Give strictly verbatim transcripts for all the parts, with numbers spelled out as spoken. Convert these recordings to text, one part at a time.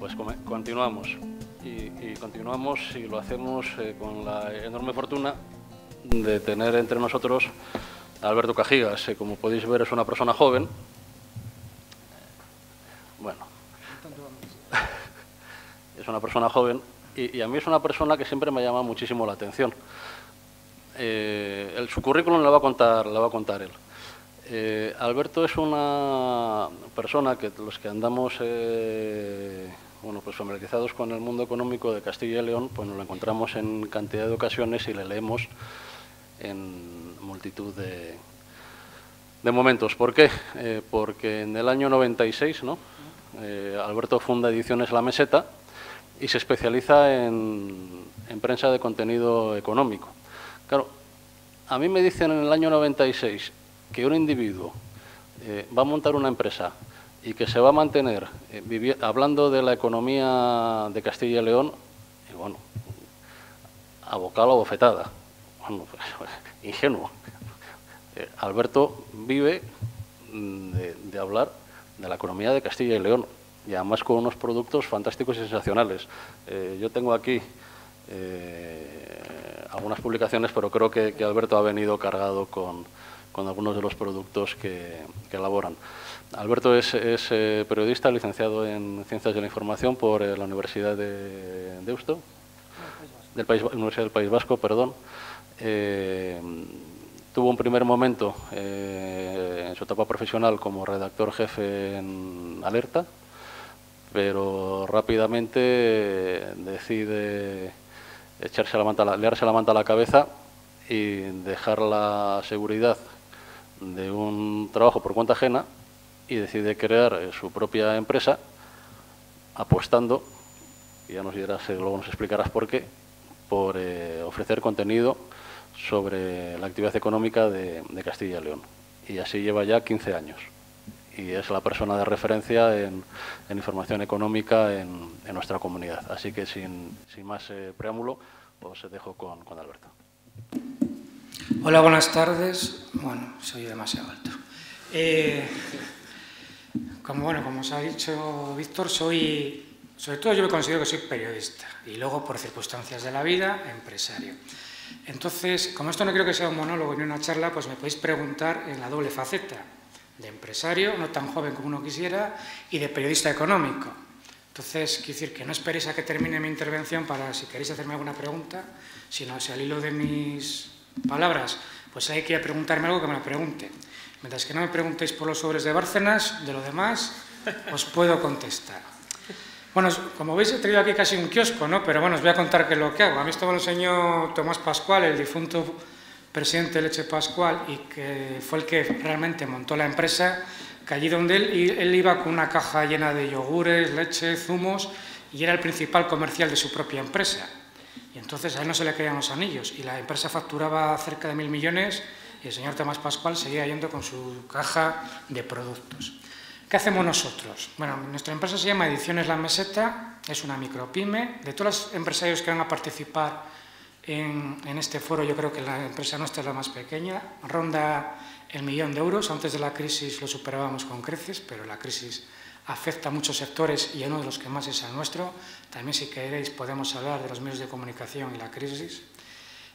pues continuamos. Y, y continuamos y lo hacemos eh, con la enorme fortuna de tener entre nosotros a Alberto Cajigas. Eh, como podéis ver, es una persona joven. Bueno, es una persona joven y, y a mí es una persona que siempre me llama muchísimo la atención. Eh, el, su currículum la va a contar, la va a contar él. Eh, Alberto es una persona que los que andamos eh, bueno, pues familiarizados con el mundo económico de Castilla y León, pues nos lo encontramos en cantidad de ocasiones y le leemos en multitud de, de momentos. ¿Por qué? Eh, porque en el año noventa y seis, ¿no? eh, Alberto funda Ediciones La Meseta y se especializa en, en prensa de contenido económico. Claro, a mí me dicen en el año noventa y seis... que un individuo eh, va a montar una empresa y que se va a mantener eh, hablando de la economía de Castilla y León, y bueno, a bocado a bofetada, bueno, pues, ingenuo. Eh, Alberto vive de, de hablar de la economía de Castilla y León, y además con unos productos fantásticos y sensacionales. Eh, yo tengo aquí eh, algunas publicaciones, pero creo que, que Alberto ha venido cargado con... con algunos de los productos que, que elaboran. Alberto es, es eh, periodista, licenciado en Ciencias de la Información por eh, la Universidad de Deusto, del País, Universidad del País Vasco, perdón. Eh, tuvo un primer momento eh, en su etapa profesional como redactor jefe en Alerta, pero rápidamente eh, decide echarse la manta, liarse la manta a la cabeza y dejar la seguridad de un trabajo por cuenta ajena y decide crear eh, su propia empresa apostando, y ya nos dirás, eh, luego nos explicarás por qué, por eh, ofrecer contenido sobre la actividad económica de, de Castilla y León. Y así lleva ya quince años y es la persona de referencia en, en información económica en, en nuestra comunidad. Así que sin, sin más eh, preámbulo, os dejo con, con Alberto. Hola, buenas tardes. Bueno, soy demasiado alto. Eh, como, bueno, como os ha dicho Víctor, soy, sobre todo yo me considero que soy periodista y luego, por circunstancias de la vida, empresario. Entonces, como esto no creo que sea un monólogo ni una charla, pues me podéis preguntar en la doble faceta de empresario, no tan joven como uno quisiera, y de periodista económico. Entonces, quiero decir que no esperéis a que termine mi intervención para, si queréis hacerme alguna pregunta, sino si al hilo de mis palabras, pues hay que preguntarme algo que me lo pregunte. Mientras que no me preguntéis por los sobres de Bárcenas, de lo demás, os puedo contestar. Bueno, como veis, he traído aquí casi un kiosco, ¿no? Pero bueno, os voy a contar qué es lo que hago. A mí esto me lo enseñó Tomás Pascual, el difunto presidente de Leche Pascual, y que fue el que realmente montó la empresa, que allí donde él, él iba con una caja llena de yogures, leche, zumos, y era el principal comercial de su propia empresa. Y entonces a él no se le caían los anillos y la empresa facturaba cerca de mil millones y el señor Tomás Pascual seguía yendo con su caja de productos. ¿Qué hacemos nosotros? Bueno, nuestra empresa se llama Ediciones La Meseta, es una micropyme. De todos los empresarios que van a participar en, en este foro, yo creo que la empresa nuestra es la más pequeña, ronda el millón de euros. Antes de la crisis lo superábamos con creces, pero la crisis afecta a muchos sectores y uno de los que más es el nuestro. También, si queréis, podemos hablar de los medios de comunicación y la crisis.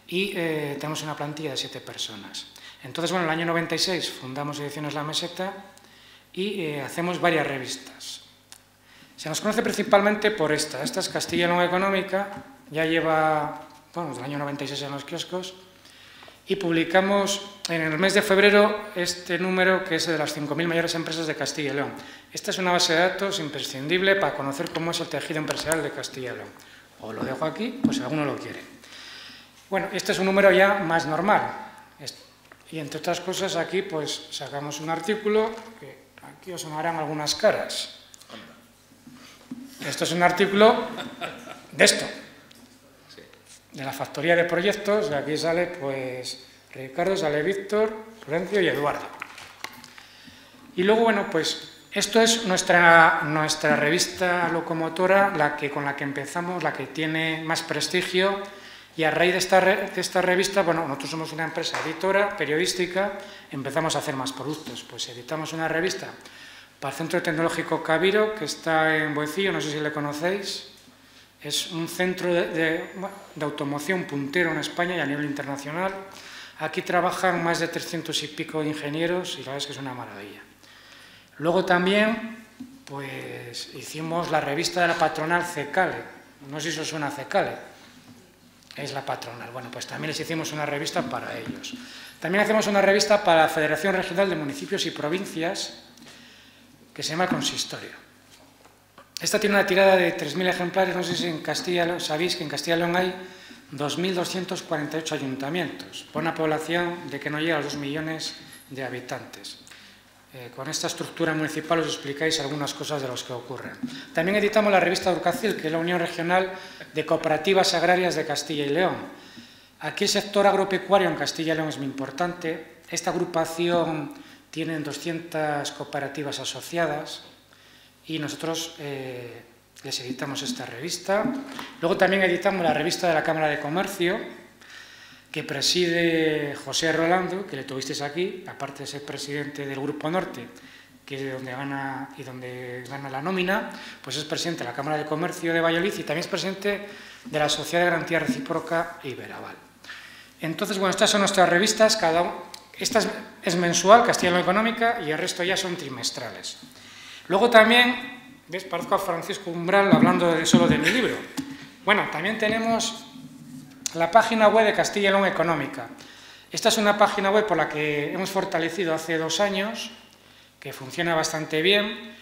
Y eh, tenemos una plantilla de siete personas. Entonces, bueno, en el año noventa y seis fundamos Ediciones La Meseta y eh, hacemos varias revistas. Se nos conoce principalmente por esta. Esta es Castilla y León Económica, ya lleva, bueno, desde el año noventa y seis en los kioscos. Y publicamos en el mes de febrero este número, que es de las cinco mil mayores empresas de Castilla y León. Esta es una base de datos imprescindible para conocer cómo es el tejido empresarial de Castilla y León. Os lo dejo aquí, pues si alguno lo quiere. Bueno, este es un número ya más normal. Y entre otras cosas, aquí pues sacamos un artículo, que aquí os sonarán algunas caras. Esto es un artículo de esto. De la Factoría de Proyectos, de aquí sale pues Ricardo, sale Víctor, Florencio y Eduardo. Y luego, bueno, pues esto es nuestra, nuestra revista locomotora, la que, con la que empezamos, la que tiene más prestigio. Y a raíz de esta, re, de esta revista, bueno, nosotros somos una empresa editora, periodística, empezamos a hacer más productos. Pues editamos una revista para el Centro Tecnológico Cabiro, que está en Boecillo, no sé si le conocéis. Es un centro de, de, de automoción puntero en España y a nivel internacional. Aquí trabajan más de trescientos y pico ingenieros y la verdad es que es una maravilla. Luego también pues, hicimos la revista de la patronal CECALE. No sé si os suena CECALE. Es la patronal. Bueno, pues también les hicimos una revista para ellos. También hacemos una revista para la Federación Regional de Municipios y Provincias, que se llama Consistorio. Esta tiene una tirada de tres mil ejemplares. No sé si en Castilla, sabéis que en Castilla y León hay dos mil doscientos cuarenta y ocho ayuntamientos, por una población de que no llega a dos millones de habitantes. Eh, con esta estructura municipal os explicáis algunas cosas de las que ocurren. También editamos la revista Urcacil, que es la Unión Regional de Cooperativas Agrarias de Castilla y León. Aquí el sector agropecuario en Castilla y León es muy importante. Esta agrupación tiene doscientas cooperativas asociadas y nosotros eh, les editamos esta revista. Luego también editamos la revista de la Cámara de Comercio, que preside José Rolando, que le tuvisteis aquí, aparte de ser presidente del Grupo Norte, que es de donde gana, y donde gana la nómina, pues es presidente de la Cámara de Comercio de Valladolid y también es presidente de la Sociedad de Garantía Recíproca Iberaval. Entonces, bueno, estas son nuestras revistas, cada, esta es, es mensual, Castilla y León Económica, y el resto ya son trimestrales. Luego también, ¿ves? Parezco a Francisco Umbral hablando de, solo de mi libro. Bueno, también tenemos la página web de Castilla y León Económica. Esta es una página web por la que hemos fortalecido hace dos años, que funciona bastante bien.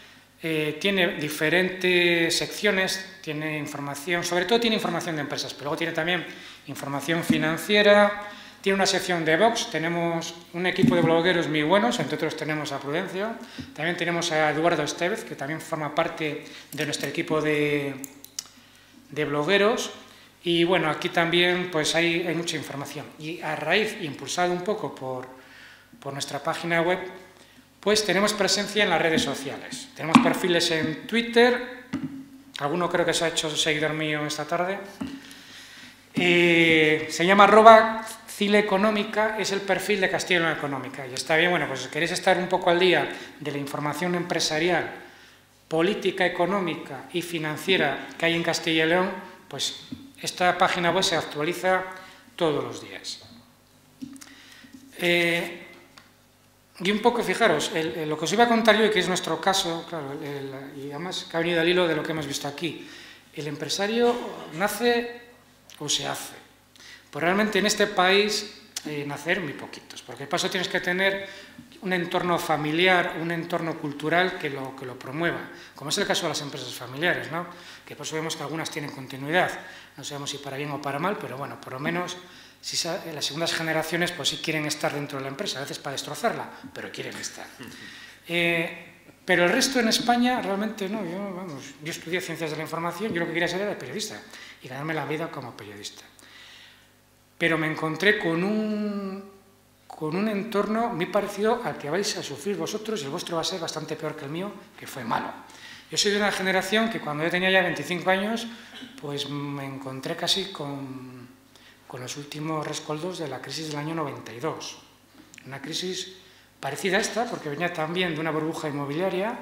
Eh, tiene diferentes secciones, tiene información, sobre todo tiene información de empresas, pero luego tiene también información financiera, tiene una sección de blogs, tenemos un equipo de blogueros muy buenos, entre otros tenemos a Florencio, también tenemos a Eduardo Estevez, que también forma parte de nuestro equipo de, de blogueros. Y bueno, aquí también pues hay, hay mucha información. Y a raíz, impulsado un poco por, por nuestra página web, pues tenemos presencia en las redes sociales. Tenemos perfiles en Twitter, alguno creo que se ha hecho seguidor mío esta tarde. Eh, se llama arroba cileeconómica, es el perfil de Castilla y León Económica. Y está bien, bueno, pues si queréis estar un poco al día de la información empresarial, política, económica y financiera que hay en Castilla y León, pues esta página web se actualiza todos los días. Eh, y un poco, fijaros, el, el, lo que os iba a contar yo, y que es nuestro caso, claro, el, el, y además que ha venido al hilo de lo que hemos visto aquí, el empresario nace o se hace. Pues realmente en este país eh, nacer muy poquitos, porque para eso tienes que tener un entorno familiar, un entorno cultural que lo, que lo promueva, como es el caso de las empresas familiares, ¿no? Que por eso vemos que algunas tienen continuidad. No sabemos si para bien o para mal, pero bueno, por lo menos si las segundas generaciones pues sí quieren estar dentro de la empresa, a veces para destrozarla, pero quieren estar. Eh, pero el resto en España realmente no. Yo, vamos, yo estudié Ciencias de la Información, yo lo que quería ser era periodista y ganarme la vida como periodista. Pero me encontré con un, con un entorno muy parecido al que vais a sufrir vosotros, y el vuestro va a ser bastante peor que el mío, que fue malo. Yo soy de una generación que cuando yo tenía ya veinticinco años, pues me encontré casi con, con los últimos rescoldos de la crisis del año noventa y dos. Una crisis parecida a esta, porque venía también de una burbuja inmobiliaria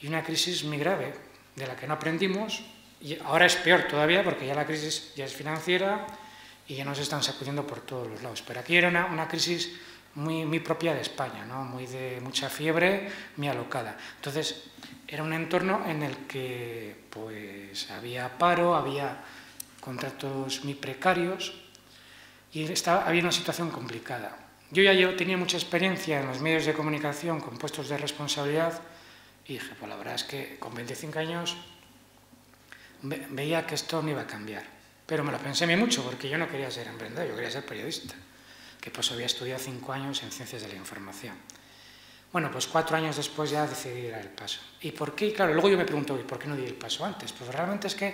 y una crisis muy grave, de la que no aprendimos, y ahora es peor todavía, porque ya la crisis ya es financiera y ya nos están sacudiendo por todos los lados. Pero aquí era una, una crisis muy, muy propia de España, ¿no? Muy de mucha fiebre, muy alocada. Entonces, era un entorno en el que pues, había paro, había contratos muy precarios y estaba, había una situación complicada. Yo ya llevo, tenía mucha experiencia en los medios de comunicación con puestos de responsabilidad y dije, pues la verdad es que con veinticinco años ve, veía que esto no iba a cambiar. Pero me lo pensé muy mucho porque yo no quería ser emprendedor, yo quería ser periodista, que pues había estudiado cinco años en Ciencias de la Información. Bueno, pues cuatro años después ya decidí dar el paso. ¿Y por qué? Claro, luego yo me pregunto, ¿y por qué no di el paso antes? Pues realmente es que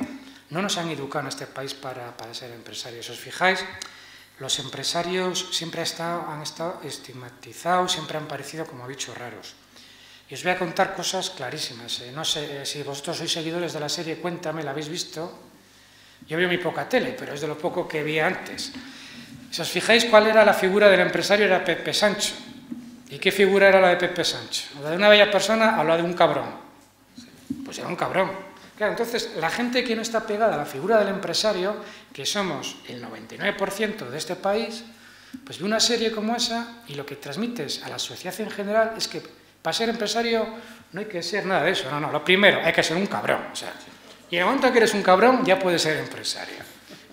no nos han educado en este país para, para ser empresarios. Si os fijáis, los empresarios siempre han estado, han estado estigmatizados, siempre han parecido como bichos raros. Y os voy a contar cosas clarísimas. No sé si vosotros sois seguidores de la serie Cuéntame, ¿la habéis visto? Yo veo muy poca tele, pero es de lo poco que vi antes. Si os fijáis cuál era la figura del empresario, era Pepe Sancho. Y ¿Y qué figura era la de Pepe Sancho? La de una bella persona, habla de un cabrón. Pues era un cabrón. Claro, entonces, la gente que no está pegada a la figura del empresario, que somos el noventa y nueve por ciento de este país, pues ve una serie como esa y lo que transmites a la sociedad en general es que para ser empresario no hay que ser nada de eso. No, no, lo primero, hay que ser un cabrón. O sea, y en el momento que eres un cabrón, ya puedes ser empresario.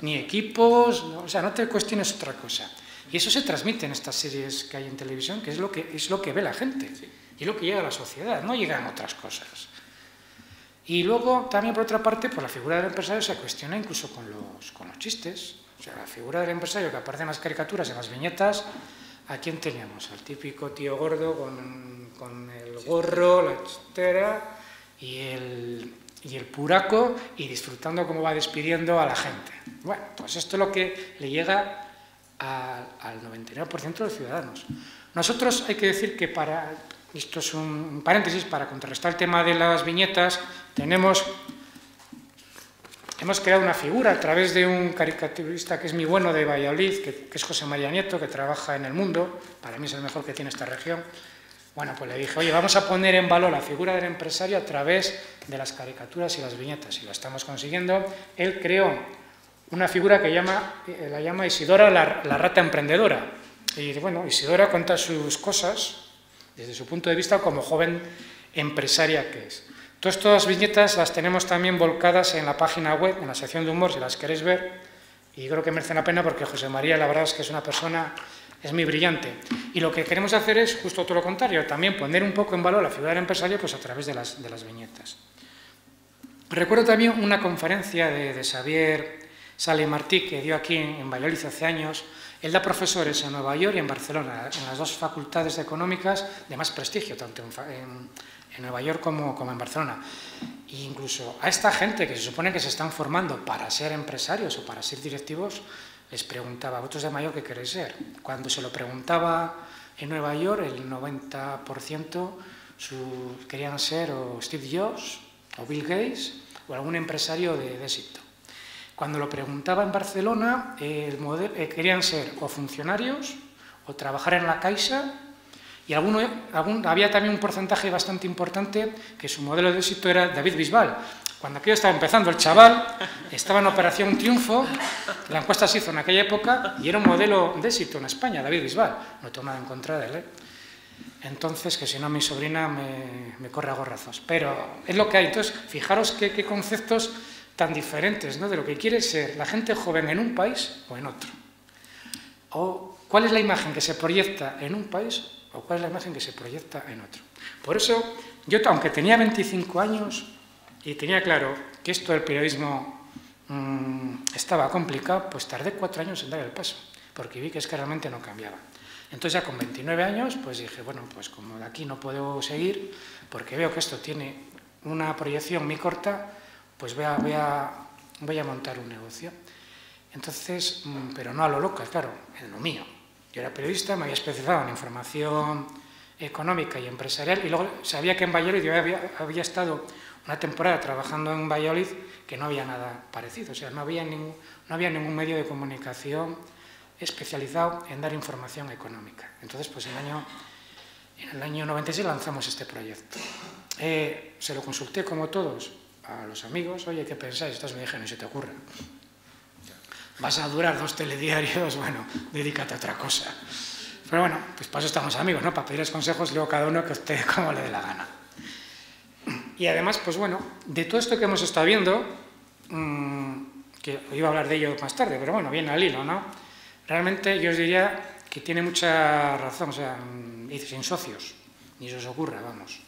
Ni equipos, no, o sea, no te cuestiones otra cosa. Y eso se transmite en estas series que hay en televisión, que es lo que, es lo que ve la gente, sí. Y lo que llega a la sociedad, no llegan otras cosas. Y luego, también por otra parte, pues la figura del empresario se cuestiona incluso con los, con los chistes. O sea, la figura del empresario que aparece en las caricaturas, en las viñetas, ¿a quién teníamos? Al típico tío gordo con, con el gorro, la chistera y el... y el puraco, y disfrutando cómo va despidiendo a la gente. Bueno, pues esto es lo que le llega a, al noventa y nueve por ciento de los ciudadanos. Nosotros hay que decir que para, esto es un paréntesis, para contrarrestar el tema de las viñetas, tenemos, hemos creado una figura a través de un caricaturista que es muy bueno de Valladolid, que, que es José María Nieto, que trabaja en El Mundo, para mí es el mejor que tiene esta región. Bueno, pues le dije, oye, vamos a poner en valor la figura del empresario a través de las caricaturas y las viñetas, y lo estamos consiguiendo. Él creó una figura que llama, la llama Isidora, la, la rata emprendedora. Y bueno, Isidora cuenta sus cosas desde su punto de vista como joven empresaria que es. Todas estas viñetas las tenemos también volcadas en la página web, en la sección de humor, si las queréis ver, y creo que merecen la pena porque José María, la verdad es que es una persona... es muy brillante. Y lo que queremos hacer es justo todo lo contrario, también poner un poco en valor la figura del empresario pues a través de las, de las viñetas. Recuerdo también una conferencia de, de Xavier Sale Martí que dio aquí en Valladolid hace años. Él da profesores en Nueva York y en Barcelona, en las dos facultades económicas de más prestigio, tanto en, en, en Nueva York como, como en Barcelona. E incluso a esta gente que se supone que se están formando para ser empresarios o para ser directivos, les preguntaba, ¿vosotros de mayor qué queréis ser? Cuando se lo preguntaba en Nueva York, el noventa por ciento su, querían ser o Steve Jobs, o Bill Gates, o algún empresario de, de éxito. Cuando lo preguntaba en Barcelona, eh, el modelo, eh, querían ser o funcionarios, o trabajar en la Caixa, y alguno, algún, había también un porcentaje bastante importante que su modelo de éxito era David Bisbal. Cuando aquello estaba empezando, el chaval estaba en Operación Triunfo, la encuesta se hizo en aquella época y era un modelo de éxito en España, David Bisbal. No tengo nada en contra de él, ¿eh? Entonces, que si no mi sobrina me, me corre a gorrazos. Pero es lo que hay. Entonces, fijaros qué, qué conceptos tan diferentes, ¿no?, de lo que quiere ser la gente joven en un país o en otro. O cuál es la imagen que se proyecta en un país o cuál es la imagen que se proyecta en otro. Por eso, yo, aunque tenía veinticinco años... y tenía claro que esto del periodismo mmm, estaba complicado, pues tardé cuatro años en dar el paso, porque vi que es que realmente no cambiaba. Entonces ya con veintinueve años, pues dije, bueno, pues como de aquí no puedo seguir, porque veo que esto tiene una proyección muy corta, pues voy a, voy a, voy a montar un negocio. Entonces, mmm, pero no a lo loca, claro, en lo mío. Yo era periodista, me había especializado en información económica y empresarial, y luego sabía que en Valladolid yo había, había estado... una temporada trabajando en Valladolid que no había nada parecido, o sea, no había, ningún, no había ningún medio de comunicación especializado en dar información económica. Entonces, pues en el año, en el año noventa y seis lanzamos este proyecto. Eh, se lo consulté, como todos, a los amigos, oye, ¿qué pensáis? Estos me dijeron, no se te ocurra. Vas a durar dos telediarios, bueno, dedícate a otra cosa. Pero bueno, pues para eso estamos amigos, ¿no? Para pedirles consejos, luego cada uno que usted como le dé la gana. Y además, pues bueno, de todo esto que hemos estado viendo, mmm, que iba a hablar de ello más tarde, pero bueno, viene al hilo, ¿no? Realmente yo os diría que tiene mucha razón, o sea, sin socios, ni se os ocurra, vamos.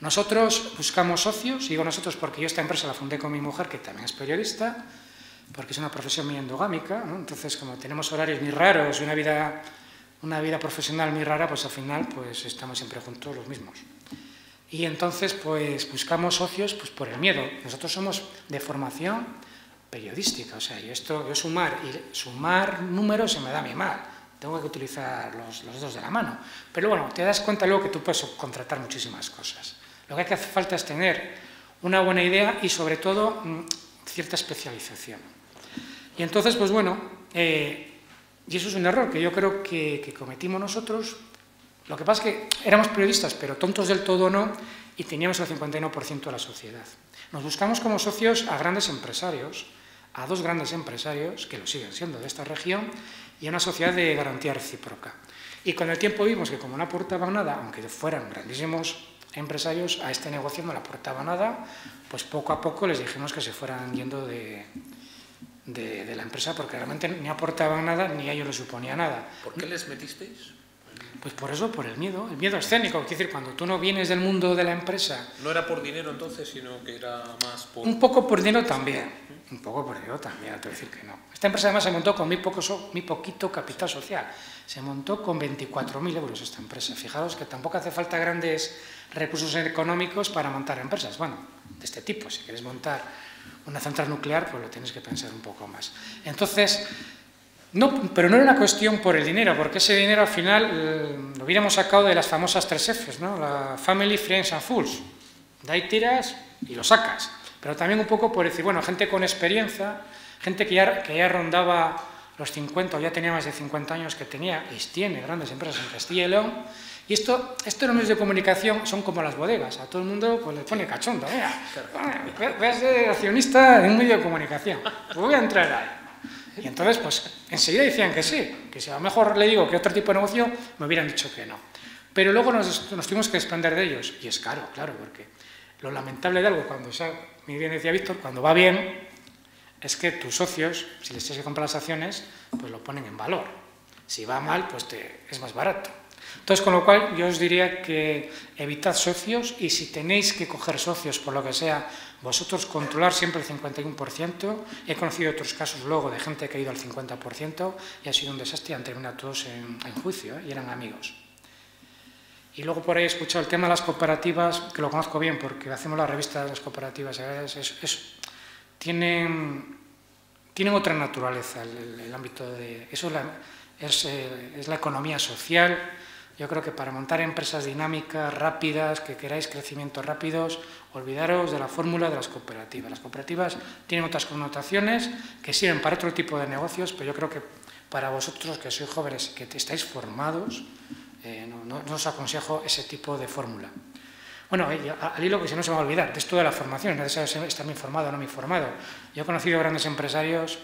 Nosotros buscamos socios, y digo nosotros porque yo esta empresa la fundé con mi mujer, que también es periodista, porque es una profesión muy endogámica, ¿no? Entonces, como tenemos horarios muy raros y una vida, una vida profesional muy rara, pues al final pues estamos siempre juntos los mismos. Y entonces, pues, buscamos socios pues, por el miedo. Nosotros somos de formación periodística, o sea, yo, esto, yo sumar, y sumar números se me da muy mal. Tengo que utilizar los, los dos de la mano. Pero bueno, te das cuenta luego que tú puedes subcontratar muchísimas cosas. Lo que hace falta es tener una buena idea y, sobre todo, cierta especialización. Y entonces, pues bueno, eh, y eso es un error que yo creo que, que cometimos nosotros, Lo que pasa es que éramos periodistas, pero tontos del todo no, y teníamos el cincuenta y uno por ciento de la sociedad. Nos buscamos como socios a grandes empresarios, a dos grandes empresarios, que lo siguen siendo de esta región, y a una sociedad de garantía recíproca. Y con el tiempo vimos que como no aportaban nada, aunque fueran grandísimos empresarios, a este negocio no le aportaba nada, pues poco a poco les dijimos que se fueran yendo de, de, de la empresa, porque realmente ni aportaban nada, ni a ellos les suponía nada. ¿Por qué les metisteis? Pues por eso, por el miedo, el miedo escénico, es decir, cuando tú no vienes del mundo de la empresa... No era por dinero entonces, sino que era más por... Un poco por dinero también, un poco por dinero también, te voy a decir que no. Esta empresa además se montó con muy, poco, muy poquito capital social, se montó con veinticuatro mil euros esta empresa. Fijaros que tampoco hace falta grandes recursos económicos para montar empresas, bueno, de este tipo, si quieres montar una central nuclear, pues lo tienes que pensar un poco más. Entonces... No, pero no era una cuestión por el dinero, porque ese dinero al final eh, lo hubiéramos sacado de las famosas tres Fs, ¿no? La Family, Friends and Fools. De ahí tiras y lo sacas. Pero también un poco por decir, bueno, gente con experiencia, gente que ya, que ya rondaba los cincuenta o ya tenía más de cincuenta años que tenía, y tiene grandes empresas en Castilla y León. Y esto, esto en los medios de comunicación son como las bodegas, a todo el mundo pues le pone cachondo, vea, voy a ser accionista en un medio de comunicación, pues voy a entrar ahí. Y entonces, pues, enseguida decían que sí, que si a lo mejor le digo que otro tipo de negocio, me hubieran dicho que no. Pero luego nos, nos tuvimos que desprender de ellos, y es caro, claro, porque lo lamentable de algo, cuando, o sea, muy bien decía Víctor, cuando va bien, es que tus socios, si les tienes que comprar las acciones, pues lo ponen en valor. Si va mal, pues te, es más barato. Entonces, con lo cual, yo os diría que evitad socios, y si tenéis que coger socios por lo que sea, vosotros controlar siempre el cincuenta y uno por ciento. He conocido otros casos luego de gente que ha ido al cincuenta por ciento y ha sido un desastre y han terminado todos en, en juicio, ¿eh? Y eran amigos. Y luego por ahí he escuchado el tema de las cooperativas, que lo conozco bien porque hacemos la revista de las cooperativas agrarias. Es, es, tienen, tienen otra naturaleza el, el ámbito de... Eso es la, es, eh, es la economía social. Yo creo que para montar empresas dinámicas, rápidas, que queráis crecimientos rápidos, olvidaros de la fórmula de las cooperativas. Las cooperativas tienen otras connotaciones que sirven para otro tipo de negocios, pero yo creo que para vosotros que sois jóvenes y que estáis formados, eh, no, no, no os aconsejo ese tipo de fórmula. Bueno, eh, al hilo que si no se me va a olvidar, de esto de la formación, es necesario estar bien formado o no bien formado. Yo he conocido grandes empresarios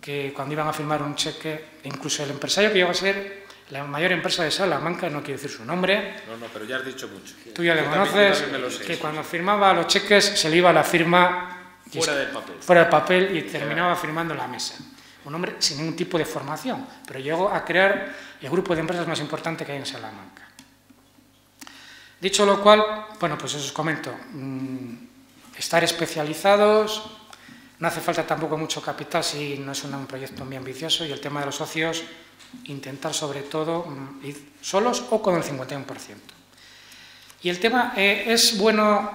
que cuando iban a firmar un cheque, incluso el empresario que iba a ser... La mayor empresa de Salamanca, no quiero decir su nombre. No, no, pero ya has dicho mucho. Tú ya le conoces, que cuando firmaba los cheques se le iba la firma fuera del papel. Fuera del papel y terminaba firmando en la mesa. Un hombre sin ningún tipo de formación, pero llegó a crear el grupo de empresas más importante que hay en Salamanca. Dicho lo cual, bueno, pues eso os comento. Estar especializados, no hace falta tampoco mucho capital si no es un proyecto muy ambicioso, y el tema de los socios... Intentar sobre todo ir solos o con el cincuenta y uno por ciento. Y el tema, eh, ¿es bueno,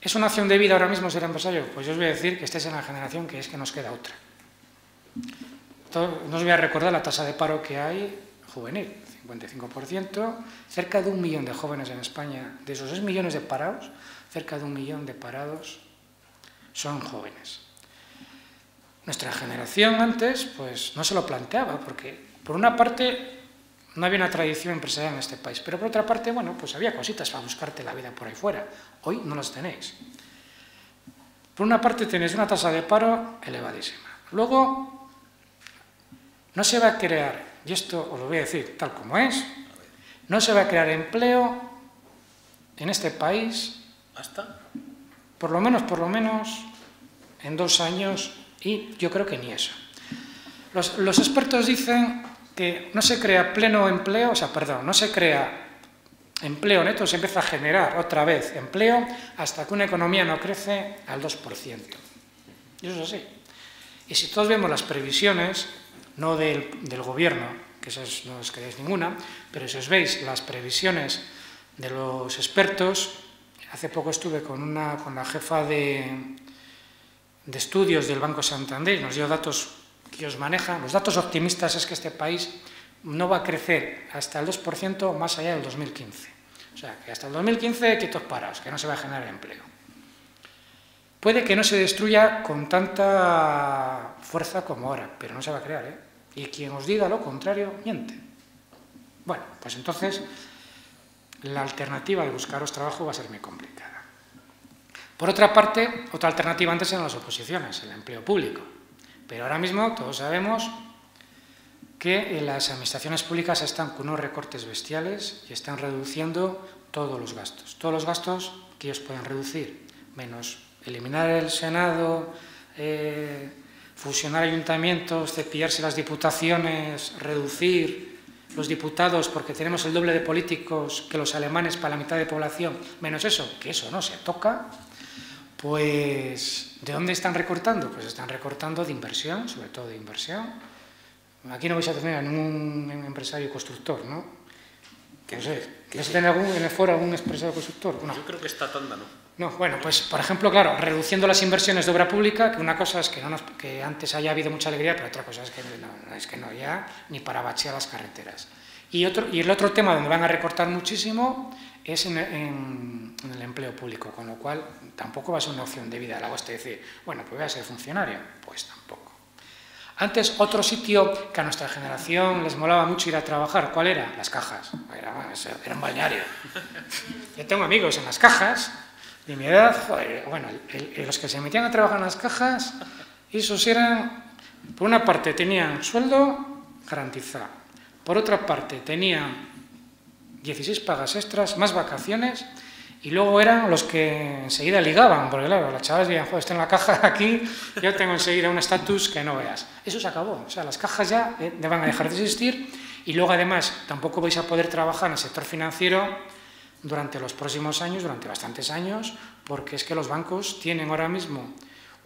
es una opción de vida ahora mismo ser empresario? Pues yo os voy a decir que estáis en la generación que es que nos queda otra. Todo, no os voy a recordar la tasa de paro que hay juvenil, cincuenta y cinco por ciento, cerca de un millón de jóvenes en España. De esos seis millones de parados, cerca de un millón de parados son jóvenes. Nuestra generación antes pues no se lo planteaba porque... Por una parte, no había una tradición empresarial en este país, pero por otra parte, bueno, pues había cositas para buscarte la vida por ahí fuera. Hoy no las tenéis. Por una parte tenéis una tasa de paro elevadísima. Luego, no se va a crear, y esto os lo voy a decir tal como es, no se va a crear empleo en este país hasta, por lo menos, por lo menos, en dos años, y yo creo que ni eso. Los, los expertos dicen que no se crea pleno empleo, o sea, perdón, no se crea empleo neto, se empieza a generar otra vez empleo hasta que una economía no crece al dos por ciento. Y eso es así. Y si todos vemos las previsiones, no del, del gobierno, que esas no os creáis ninguna, pero si os veis las previsiones de los expertos, hace poco estuve con, una, con la jefa de, de estudios del Banco Santander y nos dio datos que os maneja. Los datos optimistas es que este país no va a crecer hasta el dos por ciento más allá del dos mil quince. O sea, que hasta el dos mil quince quietos parados, que no se va a generar empleo. Puede que no se destruya con tanta fuerza como ahora, pero no se va a crear, ¿eh? Y quien os diga lo contrario, miente. Bueno, pues entonces, la alternativa de buscaros trabajo va a ser muy complicada. Por otra parte, otra alternativa antes eran las oposiciones, el empleo público. Pero ahora mismo todos sabemos que las administraciones públicas están con unos recortes bestiales y están reduciendo todos los gastos. Todos los gastos que ellos pueden reducir, menos eliminar el Senado, eh, fusionar ayuntamientos, cepillarse las diputaciones, reducir los diputados porque tenemos el doble de políticos que los alemanes para la mitad de población, menos eso, que eso no se toca, pues ¿de dónde están recortando? Pues están recortando de inversión, sobre todo de inversión. Aquí no vais a tener a ningún empresario constructor, ¿no? No sé, ¿vais a tener algún, en el foro algún empresario constructor? No. Yo creo que está tanda, ¿no? No, bueno, pues por ejemplo, claro, reduciendo las inversiones de obra pública, que una cosa es que, no nos, que antes haya habido mucha alegría, pero otra cosa es que no, es que no ya, ni para bachear las carreteras. Y, otro, y el otro tema donde van a recortar muchísimo es en, en, en el empleo público, con lo cual tampoco va a ser una opción de vida. Luego este decir, bueno, pues voy a ser funcionario, pues tampoco. Antes, otro sitio que a nuestra generación les molaba mucho ir a trabajar, ¿cuál era? Las cajas. Era, bueno, era un balneario. Yo tengo amigos en las cajas. De mi edad, joder, bueno, el, el, los que se metían a trabajar en las cajas, esos eran, por una parte tenían sueldo garantizado, por otra parte tenían dieciséis pagas extras, más vacaciones, y luego eran los que enseguida ligaban, porque claro, las chavales decían, joder, estoy en la caja aquí, yo tengo enseguida un estatus que no veas. Eso se acabó, o sea, las cajas ya eh, van a dejar de existir, y luego además tampoco vais a poder trabajar en el sector financiero durante los próximos años, durante bastantes años, porque es que los bancos tienen ahora mismo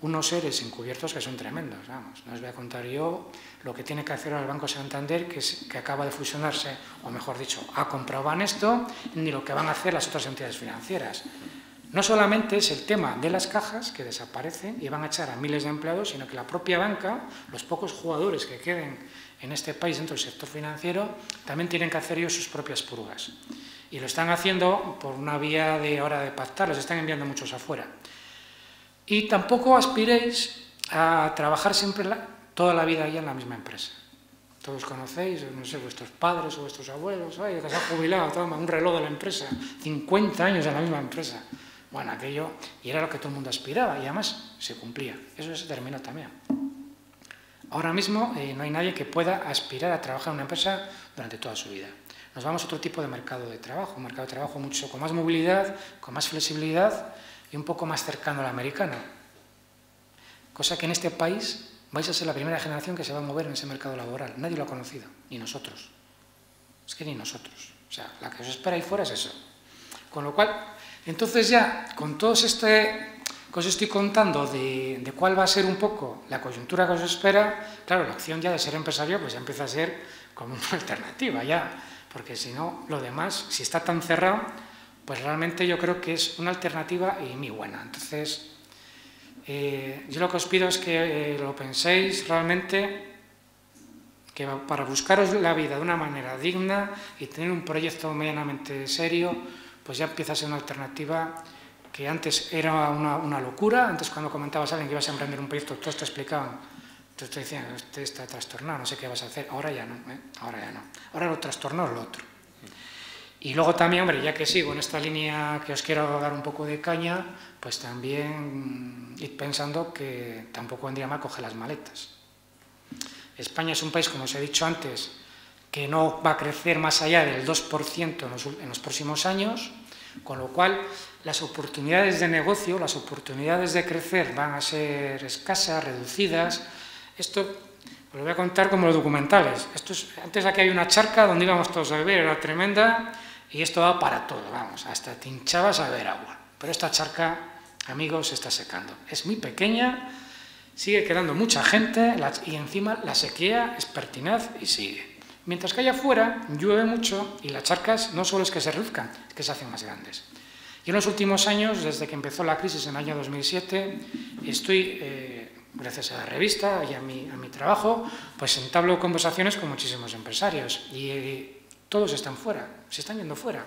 unos E R Es encubiertos que son tremendos, vamos, no os voy a contar yo lo que tiene que hacer ahora el Banco Santander, que, es, que acaba de fusionarse, o mejor dicho, ha comprado Banesto, ni lo que van a hacer las otras entidades financieras. No solamente es el tema de las cajas que desaparecen y van a echar a miles de empleados, sino que la propia banca, los pocos jugadores que queden en este país dentro del sector financiero, también tienen que hacer ellos sus propias purgas. Y lo están haciendo por una vía de ahora de pactar, los están enviando muchos afuera. Y tampoco aspiréis a trabajar siempre la, toda la vida ya en la misma empresa. Todos conocéis, no sé, vuestros padres o vuestros abuelos, ay, que se han jubilado, toma, un reloj de la empresa, cincuenta años en la misma empresa. Bueno, aquello, y era lo que todo el mundo aspiraba, y además se cumplía. Eso se terminó también. Ahora mismo eh, no hay nadie que pueda aspirar a trabajar en una empresa durante toda su vida. Nos vamos a otro tipo de mercado de trabajo, un mercado de trabajo mucho con más movilidad, con más flexibilidad y un poco más cercano a la americana. Cosa que en este país vais a ser la primera generación que se va a mover en ese mercado laboral. Nadie lo ha conocido, ni nosotros. Es que ni nosotros. O sea, la que os espera ahí fuera es eso. Con lo cual, entonces ya, con todo este que os estoy contando de, de cuál va a ser un poco la coyuntura que os espera, claro, la opción ya de ser empresario pues ya empieza a ser como una alternativa, ya. Porque si no, lo demás, si está tan cerrado, pues realmente yo creo que es una alternativa y muy buena. Entonces, eh, yo lo que os pido es que eh, lo penséis realmente, que para buscaros la vida de una manera digna y tener un proyecto medianamente serio, pues ya empieza a ser una alternativa que antes era una, una locura. Antes cuando comentabas a alguien que ibas a emprender un proyecto, todos te explicaban. Te estoy diciendo, usted está trastornado, no sé qué vas a hacer. Ahora ya no, ¿eh? Ahora ya no. Ahora lo trastorno es lo otro. Y luego también, hombre, ya que sigo en esta línea que os quiero dar un poco de caña, pues también ir pensando que tampoco vendría mal coger las maletas. España es un país, como os he dicho antes, que no va a crecer más allá del dos por ciento en los, en los próximos años, con lo cual las oportunidades de negocio, las oportunidades de crecer van a ser escasas, reducidas. Esto os lo voy a contar como los documentales. Esto es, antes aquí hay una charca donde íbamos todos a beber, era tremenda, y esto va para todo, vamos, hasta te hinchabas a beber agua. Pero esta charca, amigos, se está secando. Es muy pequeña, sigue quedando mucha gente, la, y encima la sequía es pertinaz y sigue. Mientras que allá afuera llueve mucho y las charcas no solo es que se reduzcan, es que se hacen más grandes. Yo en los últimos años, desde que empezó la crisis en el año dos mil siete, estoy... Eh, gracias a la revista y a mi, a mi trabajo, pues entablo conversaciones con muchísimos empresarios y eh, todos están fuera, se están yendo fuera.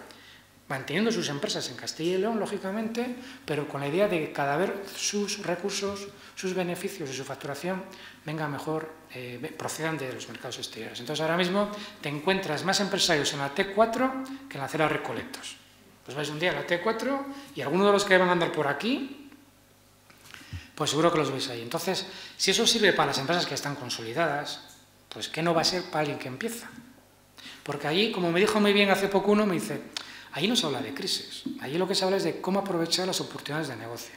manteniendo sus empresas en Castilla y León, lógicamente, pero con la idea de que cada vez sus recursos, sus beneficios y su facturación vengan mejor, eh, procedan de los mercados exteriores. Entonces, ahora mismo te encuentras más empresarios en la T cuatro que en la Acera Recoletos. Pues vais un día a la T cuatro y algunos de los que van a andar por aquí, pues seguro que los veis ahí. Entonces, si eso sirve para las empresas que están consolidadas, pues ¿qué no va a ser para alguien que empieza? Porque allí, como me dijo muy bien hace poco uno, me dice... Ahí no se habla de crisis, ahí lo que se habla es de cómo aprovechar las oportunidades de negocio.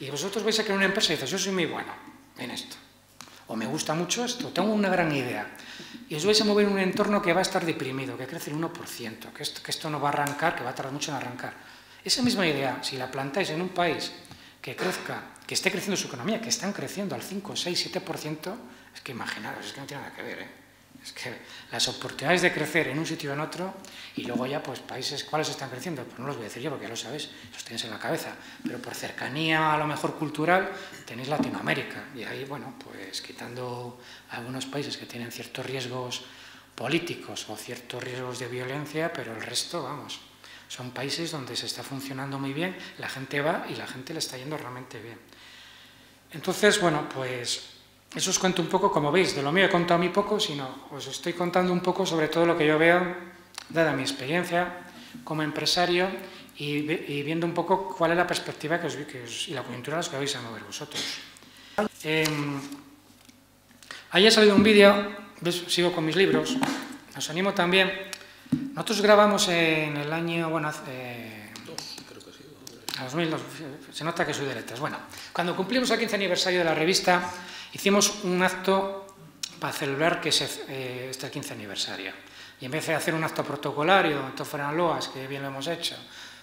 Y vosotros vais a crear una empresa y dices, yo soy muy bueno en esto, o me gusta mucho esto, tengo una gran idea. Y os vais a mover en un entorno que va a estar deprimido, que crece el uno por ciento, que esto, que esto no va a arrancar, que va a tardar mucho en arrancar. Esa misma idea, si la plantáis en un país que crezca, que esté creciendo su economía, que están creciendo al cinco, seis, siete por ciento, es que imaginaros, es que no tiene nada que ver, ¿eh? Es que las oportunidades de crecer en un sitio o en otro, y luego ya, pues, países, ¿cuáles están creciendo? Pues no los voy a decir yo, porque ya lo sabéis, los tenéis en la cabeza. Pero por cercanía, a lo mejor cultural, tenéis Latinoamérica. Y ahí, bueno, pues, quitando algunos países que tienen ciertos riesgos políticos o ciertos riesgos de violencia, pero el resto, vamos, son países donde se está funcionando muy bien, la gente va y la gente le está yendo realmente bien. Entonces, bueno, pues... Eso os cuento un poco, como veis, de lo mío he contado muy poco, sino os estoy contando un poco sobre todo lo que yo veo, dada mi experiencia como empresario, y, y viendo un poco cuál es la perspectiva que os, que os, y la coyuntura a la que vais a mover vosotros. Eh, ahí ha salido un vídeo, ¿ves? Sigo con mis libros, os animo también. Nosotros grabamos en el año, bueno, hace... A dos mil dos, se nota que soy de letras. Bueno, cuando cumplimos el quince aniversario de la revista, hicimos un acto para celebrar que se, eh, este quince aniversario. Y en vez de hacer un acto protocolario, donde fueran loas, que bien lo hemos hecho,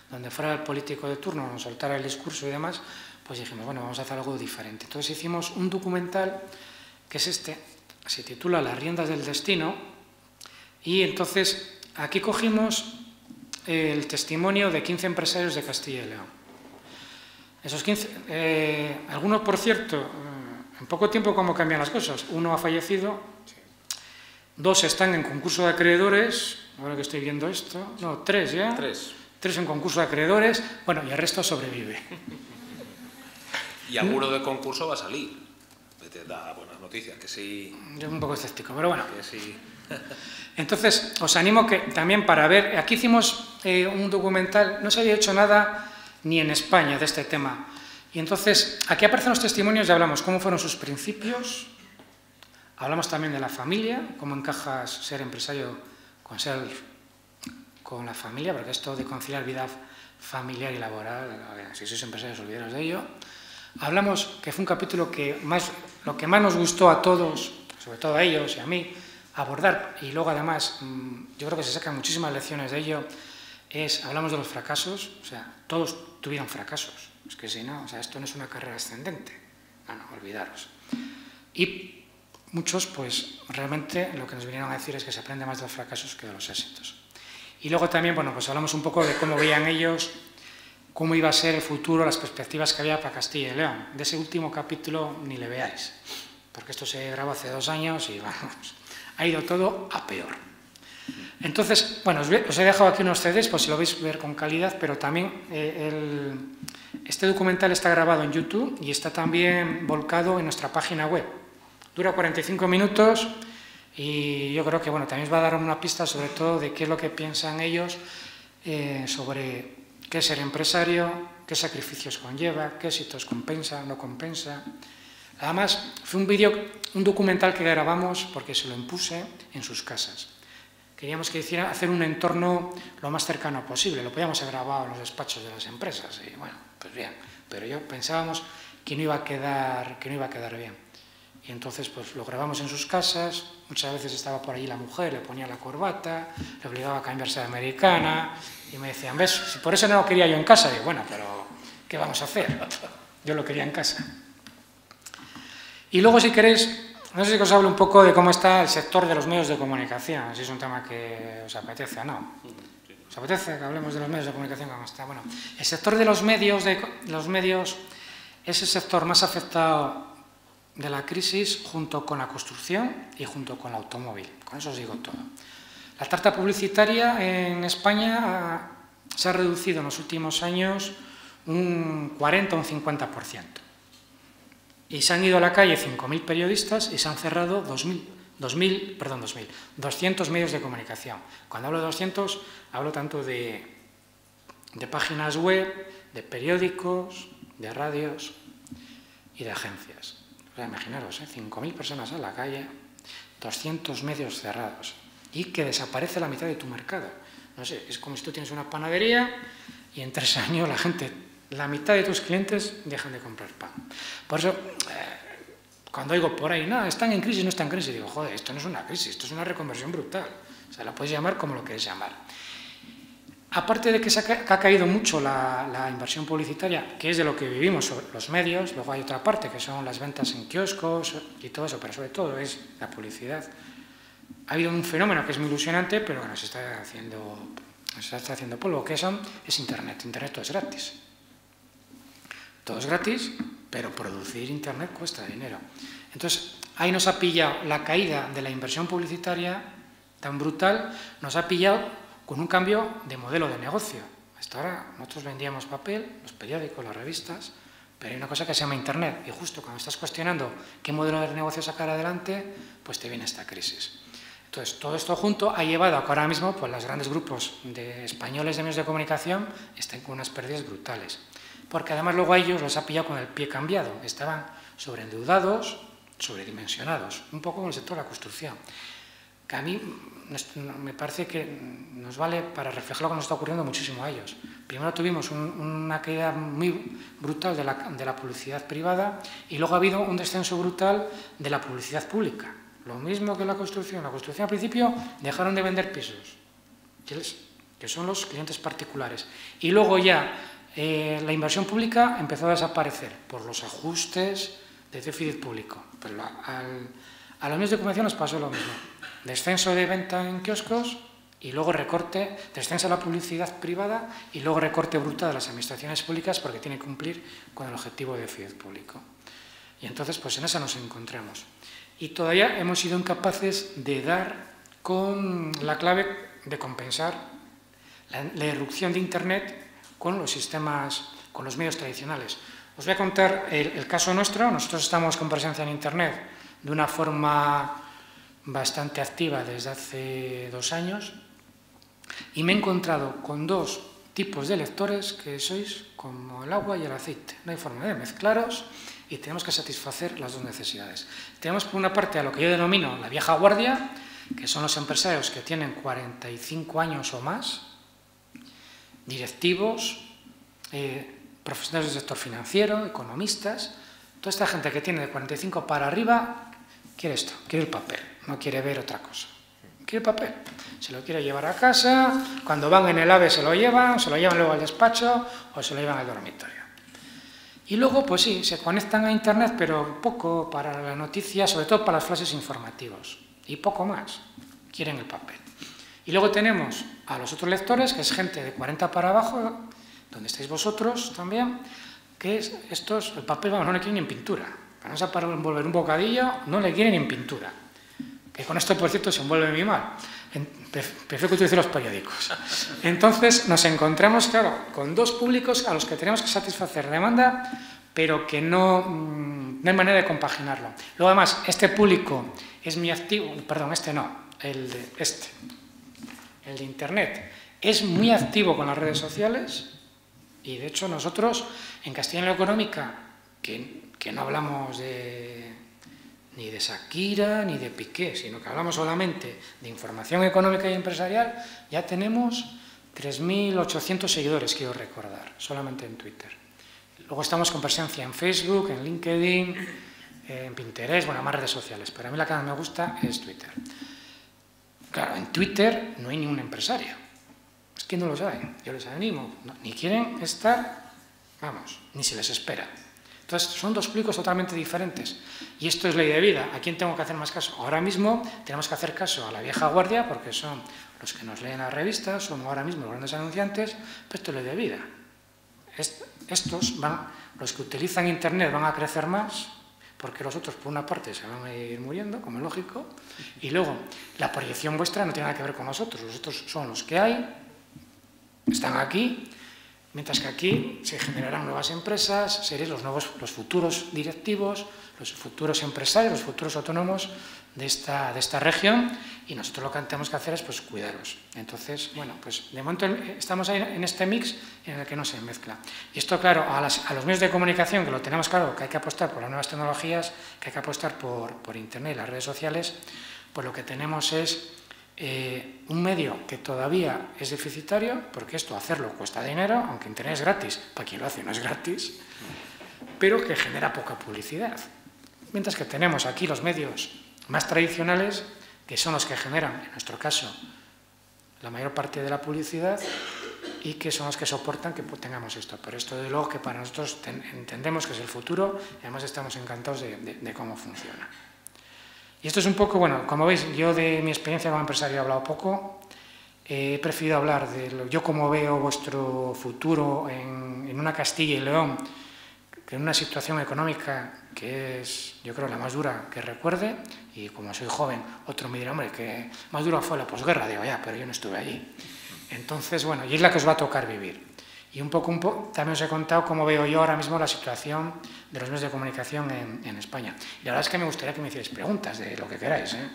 donde fuera el político de turno, nos soltara el discurso y demás, pues dijimos, bueno, vamos a hacer algo diferente. Entonces hicimos un documental, que es este, se titula Las riendas del destino, y entonces aquí cogimos el testimonio de quince empresarios de Castilla y León. Esos quince, eh, algunos, por cierto, eh, en poco tiempo cómo cambian las cosas. Uno ha fallecido, sí. Dos están en concurso de acreedores, ahora que estoy viendo esto, no, tres ya, tres, tres en concurso de acreedores, bueno, y el resto sobrevive. Y alguno de concurso va a salir, te da buenas noticias, que sí... Yo un poco escéptico, pero bueno. Que sí. Entonces, os animo que también para ver, aquí hicimos eh, un documental, no se había hecho nada... ni en España, de este tema. Y entonces, aquí aparecen los testimonios y hablamos cómo fueron sus principios, hablamos también de la familia, cómo encajas ser empresario con ser con la familia, porque esto de conciliar vida familiar y laboral, si sois empresarios, olvidaros de ello. Hablamos, que fue un capítulo que más, lo que más nos gustó a todos, sobre todo a ellos y a mí, abordar, y luego además, yo creo que se sacan muchísimas lecciones de ello, es, hablamos de los fracasos, o sea, todos tuvieron fracasos, es que si no, o sea, esto no es una carrera ascendente, no, no, olvidaros. Y muchos, pues, realmente lo que nos vinieron a decir es que se aprende más de los fracasos que de los éxitos. Y luego también, bueno, pues hablamos un poco de cómo veían ellos, cómo iba a ser el futuro, las perspectivas que había para Castilla y León. De ese último capítulo ni le veáis, porque esto se grabó hace dos años y, vamos, ha ido todo a peor. Entonces, bueno, os he dejado aquí unos C Ds, pues si lo veis ver con calidad, pero también eh, el, este documental está grabado en YouTube y está también volcado en nuestra página web. Dura cuarenta y cinco minutos y yo creo que, bueno, también os va a dar una pista sobre todo de qué es lo que piensan ellos eh, sobre qué es ser empresario, qué sacrificios conlleva, qué éxitos compensa, no compensa. Además, fue un vídeo, un documental que grabamos porque se lo impuse en sus casas. Queríamos que hiciera hacer un entorno lo más cercano posible. Lo podíamos haber grabado en los despachos de las empresas. Y bueno, pues bien. Pero yo pensábamos que no iba a quedar, que no iba a quedar bien. Y entonces pues lo grabamos en sus casas. Muchas veces estaba por allí la mujer, le ponía la corbata, le obligaba a cambiarse de americana. Y me decían, ¿ves? Si por eso no lo quería yo en casa. Digo, bueno, pero ¿qué vamos a hacer? Yo lo quería en casa. Y luego, si queréis... No sé si os hablo un poco de cómo está el sector de los medios de comunicación, si es un tema que os apetece o no. ¿Os apetece que hablemos de los medios de comunicación? ¿Cómo está? Bueno, el sector de los medios, de, los medios es el sector más afectado de la crisis junto con la construcción y junto con el automóvil. Con eso os digo todo. La tarta publicitaria en España se ha reducido en los últimos años un cuarenta o un cincuenta por ciento. Y se han ido a la calle cinco mil periodistas y se han cerrado dos mil, dos mil, perdón, dos mil, doscientos medios de comunicación. Cuando hablo de doscientos, hablo tanto de, de páginas web, de periódicos, de radios y de agencias. O sea, imaginaros, ¿eh? cinco mil personas a la calle, doscientos medios cerrados y que desaparece la mitad de tu mercado. No sé, es como si tú tienes una panadería y en tres años la gente, la mitad de tus clientes dejan de comprar pan. Por eso, eh, cuando oigo por ahí, no, están en crisis, no están en crisis, digo, joder, esto no es una crisis, esto es una reconversión brutal. O sea, la puedes llamar como lo quieres llamar. Aparte de que se ha, que ha caído mucho la, la inversión publicitaria, que es de lo que vivimos los medios, luego hay otra parte que son las ventas en kioscos y todo eso, pero sobre todo es la publicidad. Ha habido un fenómeno que es muy ilusionante, pero que nos está haciendo, nos está haciendo polvo, que son, es Internet. Internet todo es gratis. Todo es gratis, pero producir Internet cuesta dinero. Entonces, ahí nos ha pillado la caída de la inversión publicitaria tan brutal, nos ha pillado con un cambio de modelo de negocio. Hasta ahora nosotros vendíamos papel, los periódicos, las revistas, pero hay una cosa que se llama Internet, y justo cuando estás cuestionando qué modelo de negocio sacar adelante, pues te viene esta crisis. Entonces, todo esto junto ha llevado a que ahora mismo pues, los grandes grupos de españoles de medios de comunicación estén con unas pérdidas brutales. Porque además luego a ellos los ha pillado con el pie cambiado, estaban sobreendeudados, sobredimensionados, un poco como el sector de la construcción, que a mí me parece que nos vale para reflejar lo que nos está ocurriendo muchísimo a ellos. Primero tuvimos un, una caída muy brutal de la, de la publicidad privada y luego ha habido un descenso brutal de la publicidad pública. Lo mismo que la construcción, la construcción al principio dejaron de vender pisos, que son los clientes particulares, y luego ya Eh, la inversión pública empezó a desaparecer por los ajustes de déficit público. Pero al, a los medios de comunicación nos pasó lo mismo. Descenso de venta en kioscos y luego recorte, descenso de la publicidad privada y luego recorte brutal de las administraciones públicas porque tienen que cumplir con el objetivo de déficit público. Y entonces, pues en esa nos encontramos. Y todavía hemos sido incapaces de dar con la clave de compensar la, la irrupción de Internet con los sistemas, con los medios tradicionales. Os voy a contar el, el caso nuestro. Nosotros estamos con presencia en Internet de una forma bastante activa desde hace dos años y me he encontrado con dos tipos de lectores que sois como el agua y el aceite. No hay forma de mezclaros y tenemos que satisfacer las dos necesidades. Tenemos por una parte a lo que yo denomino la vieja guardia, que son los empresarios que tienen cuarenta y cinco años o más, directivos, eh, profesionales del sector financiero, economistas, toda esta gente que tiene de cuarenta y cinco para arriba quiere esto, quiere el papel, no quiere ver otra cosa. Quiere el papel, se lo quiere llevar a casa, cuando van en el AVE se lo llevan, se lo llevan luego al despacho o se lo llevan al dormitorio. Y luego, pues sí, se conectan a Internet, pero poco para las noticias, sobre todo para las flashes informativas y poco más, quieren el papel. Y luego tenemos a los otros lectores, que es gente de cuarenta para abajo, donde estáis vosotros también, que es, estos, el papel, vamos, no le quieren ni en pintura. Para no se para envolver un bocadillo, no le quieren ni en pintura. Que con esto, por cierto, se envuelve muy mal. Prefiero que utilicen los periódicos. Entonces nos encontramos, claro, con dos públicos a los que tenemos que satisfacer demanda, pero que no, no hay manera de compaginarlo. Luego, además, este público es muy activo, perdón, este no, el de este. El de Internet es muy activo con las redes sociales y, de hecho, nosotros en Castilla y León Económica, que, que no hablamos de, ni de Shakira ni de Piqué, sino que hablamos solamente de información económica y empresarial, ya tenemos tres mil ochocientos seguidores, quiero recordar, solamente en Twitter. Luego estamos con presencia en Facebook, en LinkedIn, en Pinterest, bueno, más redes sociales, pero a mí la que más me gusta es Twitter. Claro, en Twitter no hay ningún empresario, es que no lo saben, yo les animo, no, ni quieren estar, vamos, ni se les espera. Entonces, son dos públicos totalmente diferentes y esto es ley de vida. ¿A quién tengo que hacer más caso? Ahora mismo tenemos que hacer caso a la vieja guardia porque son los que nos leen las revistas, son ahora mismo los grandes anunciantes, pero esto es ley de vida. Est- estos van, los que utilizan Internet van a crecer más, porque los otros, por una parte, se van a ir muriendo, como es lógico, y luego, la proyección vuestra no tiene nada que ver con nosotros, los otros son los que hay, están aquí, mientras que aquí se generarán nuevas empresas, seréis los, nuevos, los futuros directivos, los futuros empresarios, los futuros autónomos de esta, de esta región, y nosotros lo que tenemos que hacer es pues, cuidaros. Entonces, bueno, pues de momento estamos ahí en este mix en el que no se mezcla. Y esto, claro, a, las, a los medios de comunicación, que lo tenemos claro, que hay que apostar por las nuevas tecnologías, que hay que apostar por, por Internet y las redes sociales, pues lo que tenemos es eh, un medio que todavía es deficitario, porque esto hacerlo cuesta dinero, aunque Internet es gratis, para quien lo hace no es gratis, pero que genera poca publicidad. Mientras que tenemos aquí los medios más tradicionales, que son los que generan, en nuestro caso, la mayor parte de la publicidad y que son los que soportan que tengamos esto. Pero esto, de luego, que para nosotros ten, entendemos que es el futuro y además estamos encantados de, de, de cómo funciona. Y esto es un poco, bueno, como veis, yo de mi experiencia como empresario he hablado poco, eh, he preferido hablar de lo, yo cómo veo vuestro futuro en, en una Castilla y León, en una situación económica que es, yo creo, la más dura que recuerde, y como soy joven, otro me dirá, hombre, que más dura fue la posguerra, digo, ya, pero yo no estuve allí. Entonces, bueno, y es la que os va a tocar vivir. Y un poco, un poco también os he contado cómo veo yo ahora mismo la situación de los medios de comunicación en, en España. Y la verdad es que me gustaría que me hicierais preguntas de lo que queráis, ¿eh?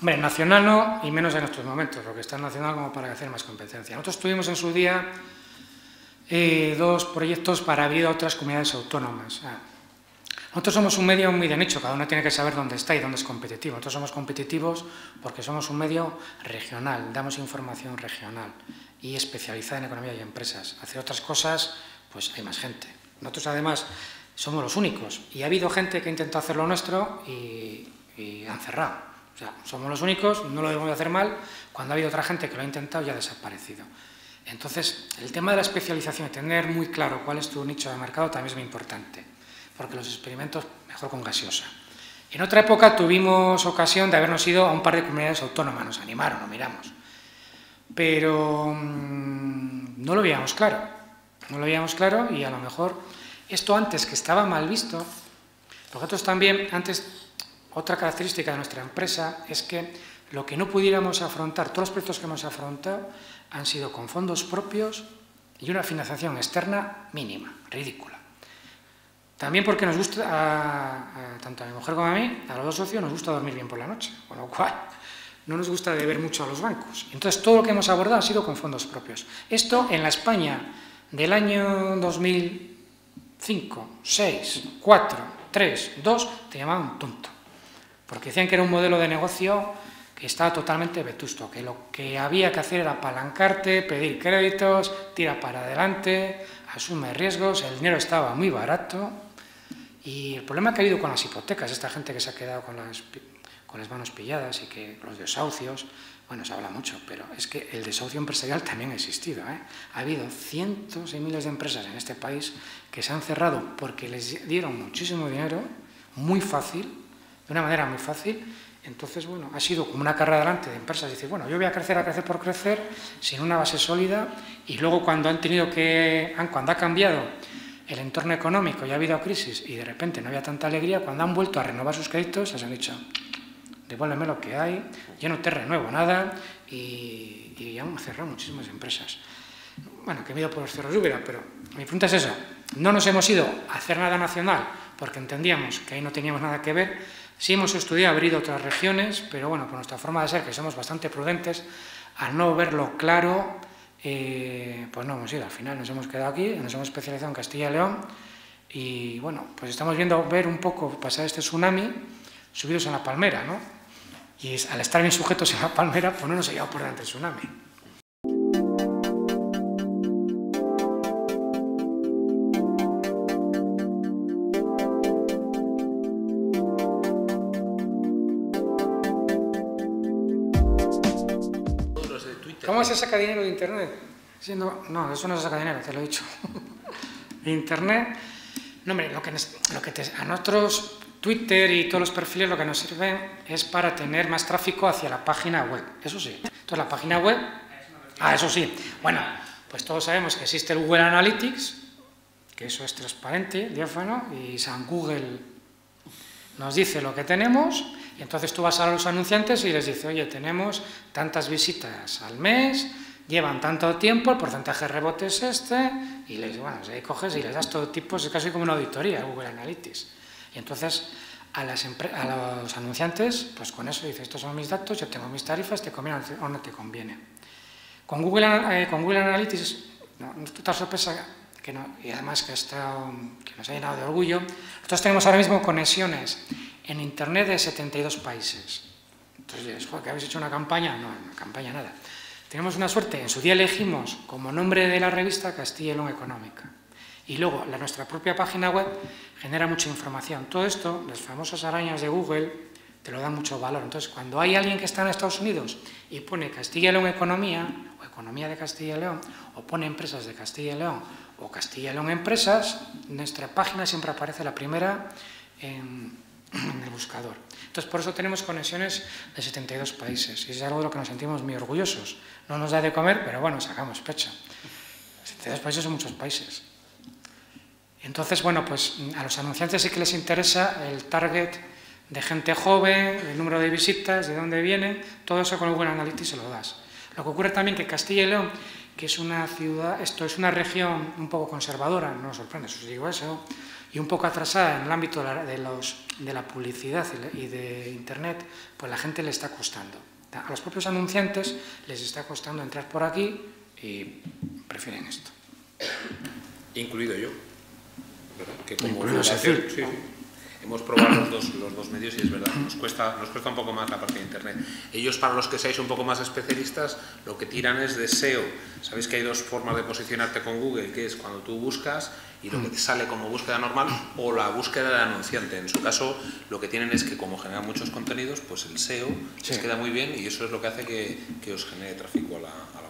Hombre, nacional no, y menos en estos momentos, porque está nacional como para hacer más competencia. Nosotros tuvimos en su día eh, dos proyectos para abrir a otras comunidades autónomas. Ah. Nosotros somos un medio muy de nicho, cada uno tiene que saber dónde está y dónde es competitivo. Nosotros somos competitivos porque somos un medio regional, damos información regional y especializada en economía y empresas. Hacer otras cosas, pues hay más gente. Nosotros, además, somos los únicos, y ha habido gente que intentó hacer lo nuestro y, y han cerrado. O sea, somos los únicos, no lo debemos hacer mal, cuando ha habido otra gente que lo ha intentado y ha desaparecido. Entonces, el tema de la especialización y tener muy claro cuál es tu nicho de mercado también es muy importante, porque los experimentos mejor con gaseosa. En otra época tuvimos ocasión de habernos ido a un par de comunidades autónomas, nos animaron, nos miramos, pero mmm, no lo veíamos claro, no lo veíamos claro y a lo mejor esto antes que estaba mal visto, nosotros también antes... Otra característica de nuestra empresa es que lo que no pudiéramos afrontar, todos los proyectos que hemos afrontado, han sido con fondos propios y una financiación externa mínima, ridícula. También porque nos gusta, a, a, tanto a mi mujer como a mí, a los dos socios, nos gusta dormir bien por la noche, con lo cual no nos gusta deber mucho a los bancos. Entonces, todo lo que hemos abordado ha sido con fondos propios. Esto en la España del año dos mil cinco, seis, cuatro, tres, dos, te llamaban tonto. Porque decían que era un modelo de negocio que estaba totalmente vetusto, que lo que había que hacer era apalancarte, pedir créditos, tira para adelante, asume riesgos, el dinero estaba muy barato. Y el problema que ha habido con las hipotecas, esta gente que se ha quedado con las, con las manos pilladas y que los desahucios, bueno, se habla mucho, pero es que el desahucio empresarial también ha existido, ¿eh? Ha habido cientos y miles de empresas en este país que se han cerrado porque les dieron muchísimo dinero, muy fácil, de una manera muy fácil. Entonces, bueno, ha sido como una carrera adelante de empresas, decir, bueno, yo voy a crecer, a crecer por crecer, sin una base sólida, y luego cuando han tenido que, cuando ha cambiado el entorno económico y ha habido crisis, y de repente no había tanta alegría, cuando han vuelto a renovar sus créditos, les han dicho, devuélveme lo que hay, yo no te renuevo nada, y, y han cerrado muchísimas empresas. Bueno, que miedo por los cerros hubiera, pero mi pregunta es eso, no nos hemos ido a hacer nada nacional, porque entendíamos que ahí no teníamos nada que ver. Sí hemos estudiado, abrir otras regiones, pero bueno, por nuestra forma de ser, que somos bastante prudentes, al no verlo claro, eh, pues no hemos ido. Al final nos hemos quedado aquí, nos hemos especializado en Castilla y León, y bueno, pues estamos viendo, ver un poco pasar este tsunami, subidos en la palmera, ¿no? Y al estar bien sujetos en la palmera, pues no nos ha llegado por delante el tsunami. ¿Cómo se saca dinero de Internet? Sí, no, no, eso no se saca dinero, te lo he dicho. De Internet, no, hombre, lo que, lo que te, a nosotros Twitter y todos los perfiles lo que nos sirven es para tener más tráfico hacia la página web, eso sí. Entonces la página web, ah, eso sí. Bueno, pues todos sabemos que existe el Google Analytics, que eso es transparente, diáfano, y San Google nos dice lo que tenemos, y entonces tú vas a los anunciantes y les dices, oye, tenemos tantas visitas al mes, llevan tanto tiempo, el porcentaje de rebote es este, y les, bueno, ahí coges y les das todo tipo, es casi como una auditoría, Google Analytics. Y entonces a, las a los anunciantes, pues con eso dices, estos son mis datos, yo tengo mis tarifas, te conviene o no te conviene. Con Google, eh, con Google Analytics, no, no es total sorpresa, que no, y además que, está, que nos ha llenado de orgullo. Nosotros tenemos ahora mismo conexiones en Internet de setenta y dos países. Entonces, joder, ¿que habéis hecho una campaña? No, una campaña nada. Tenemos una suerte, en su día elegimos como nombre de la revista Castilla y León Económica. Y luego, la, nuestra propia página web genera mucha información. Todo esto, las famosas arañas de Google, te lo dan mucho valor. Entonces, cuando hay alguien que está en Estados Unidos y pone Castilla y León Economía, o Economía de Castilla y León, o pone Empresas de Castilla y León, o Castilla y León Empresas, nuestra página siempre aparece la primera en, en el buscador. Entonces, por eso tenemos conexiones de setenta y dos países, y es algo de lo que nos sentimos muy orgullosos. No nos da de comer, pero bueno, sacamos pecho. setenta y dos países son muchos países. Entonces, bueno, pues a los anunciantes sí que les interesa el target de gente joven, el número de visitas, de dónde vienen, todo eso con el Google Analytics se lo das. Lo que ocurre también que Castilla y León, que es una ciudad, esto es una región un poco conservadora, no nos sorprende, os digo eso, y un poco atrasada en el ámbito de la, de los, de la publicidad y de Internet, pues la gente le está costando. A los propios anunciantes les está costando entrar por aquí y prefieren esto. Incluido yo, ¿verdad? Que como Incluido hacer, sí, sí. Hemos probado los dos, los dos medios y es verdad, nos cuesta, nos cuesta un poco más la parte de Internet. Ellos, para los que seáis un poco más especialistas, lo que tiran es de S E O. Sabéis que hay dos formas de posicionarte con Google, que es cuando tú buscas y lo que te sale como búsqueda normal o la búsqueda del anunciante. En su caso, lo que tienen es que como generan muchos contenidos, pues el S E O sí les queda muy bien y eso es lo que hace que, que os genere tráfico a la, a la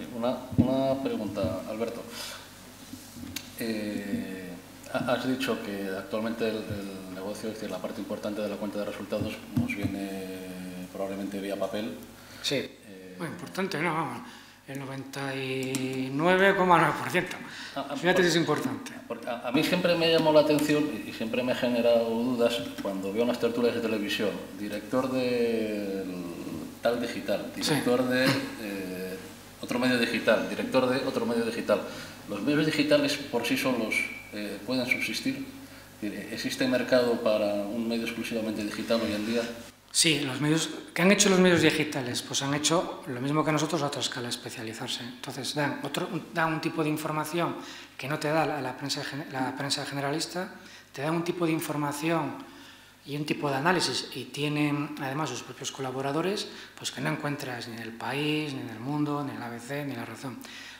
web. Una, una pregunta, Alberto. Eh... Has dicho que actualmente el, el negocio, es decir, la parte importante de la cuenta de resultados nos viene probablemente vía papel. Sí, eh, muy importante, no, vamos, el noventa y nueve coma nueve por ciento. Ah, Fíjate por, es importante. A, a mí siempre me llamó la atención y, y siempre me ha generado dudas cuando veo unas tertulias de televisión. Director de tal digital, director sí. de eh, otro medio digital, director de otro medio digital. Los medios digitales por sí solos eh, pueden subsistir. ¿Existe mercado para un medio exclusivamente digital hoy en día? Sí, los medios, ¿qué han hecho los medios digitales? Pues han hecho lo mismo que nosotros a otra escala, especializarse. Entonces dan, otro, dan un tipo de información que no te da la, la, prensa, la prensa generalista, te dan un tipo de información y un tipo de análisis y tienen además sus propios colaboradores, pues que no encuentras ni en El País, ni en El Mundo, ni en el A B C, ni en La Razón.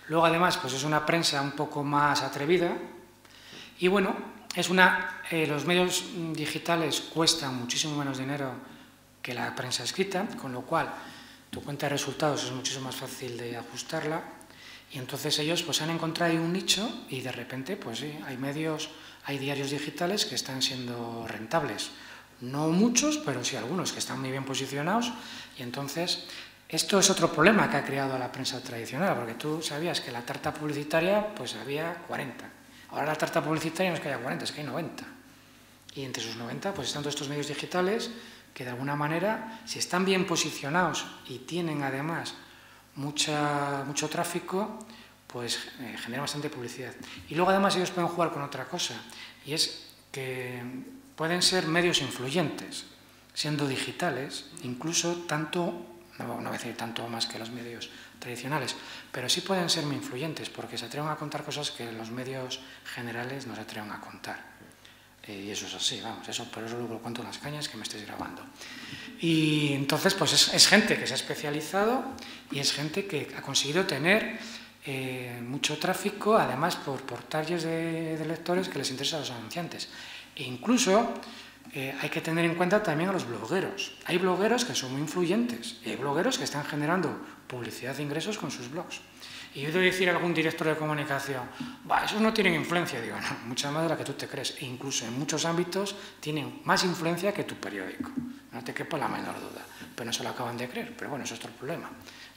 Luego, además, pues es una prensa un poco más atrevida y, bueno, es una, eh, los medios digitales cuestan muchísimo menos dinero que la prensa escrita, con lo cual tu cuenta de resultados es muchísimo más fácil de ajustarla y entonces ellos pues han encontrado un nicho y de repente pues sí, hay medios, hay diarios digitales que están siendo rentables. No muchos, pero sí algunos que están muy bien posicionados y entonces... Esto es otro problema que ha creado la prensa tradicional, porque tú sabías que la tarta publicitaria pues había cuarenta. Ahora la tarta publicitaria no es que haya cuarenta, es que hay noventa. Y entre sus noventa pues están todos estos medios digitales que de alguna manera, si están bien posicionados y tienen además mucha, mucho tráfico, pues eh, generan bastante publicidad. Y luego además ellos pueden jugar con otra cosa, y es que pueden ser medios influyentes, siendo digitales, incluso tanto... No, no voy a decir tanto más que los medios tradicionales, pero sí pueden ser muy influyentes porque se atreven a contar cosas que los medios generales no se atreven a contar. Eh, y eso es así, vamos, eso por eso luego lo cuento en las cañas que me estáis grabando. Y entonces, pues es, es gente que se ha especializado y es gente que ha conseguido tener eh, mucho tráfico, además por portales de, de lectores que les interesan a los anunciantes. E incluso... Eh, hay que tener en cuenta también a los blogueros. Hay blogueros que son muy influyentes y hay blogueros que están generando publicidad de ingresos con sus blogs. Y yo debo decir a algún director de comunicación, bah, esos no tienen influencia. Digo, no, mucha más de la que tú te crees. E incluso en muchos ámbitos tienen más influencia que tu periódico. No te quepa la menor duda. Pero no se lo acaban de creer. Pero bueno, eso es otro problema.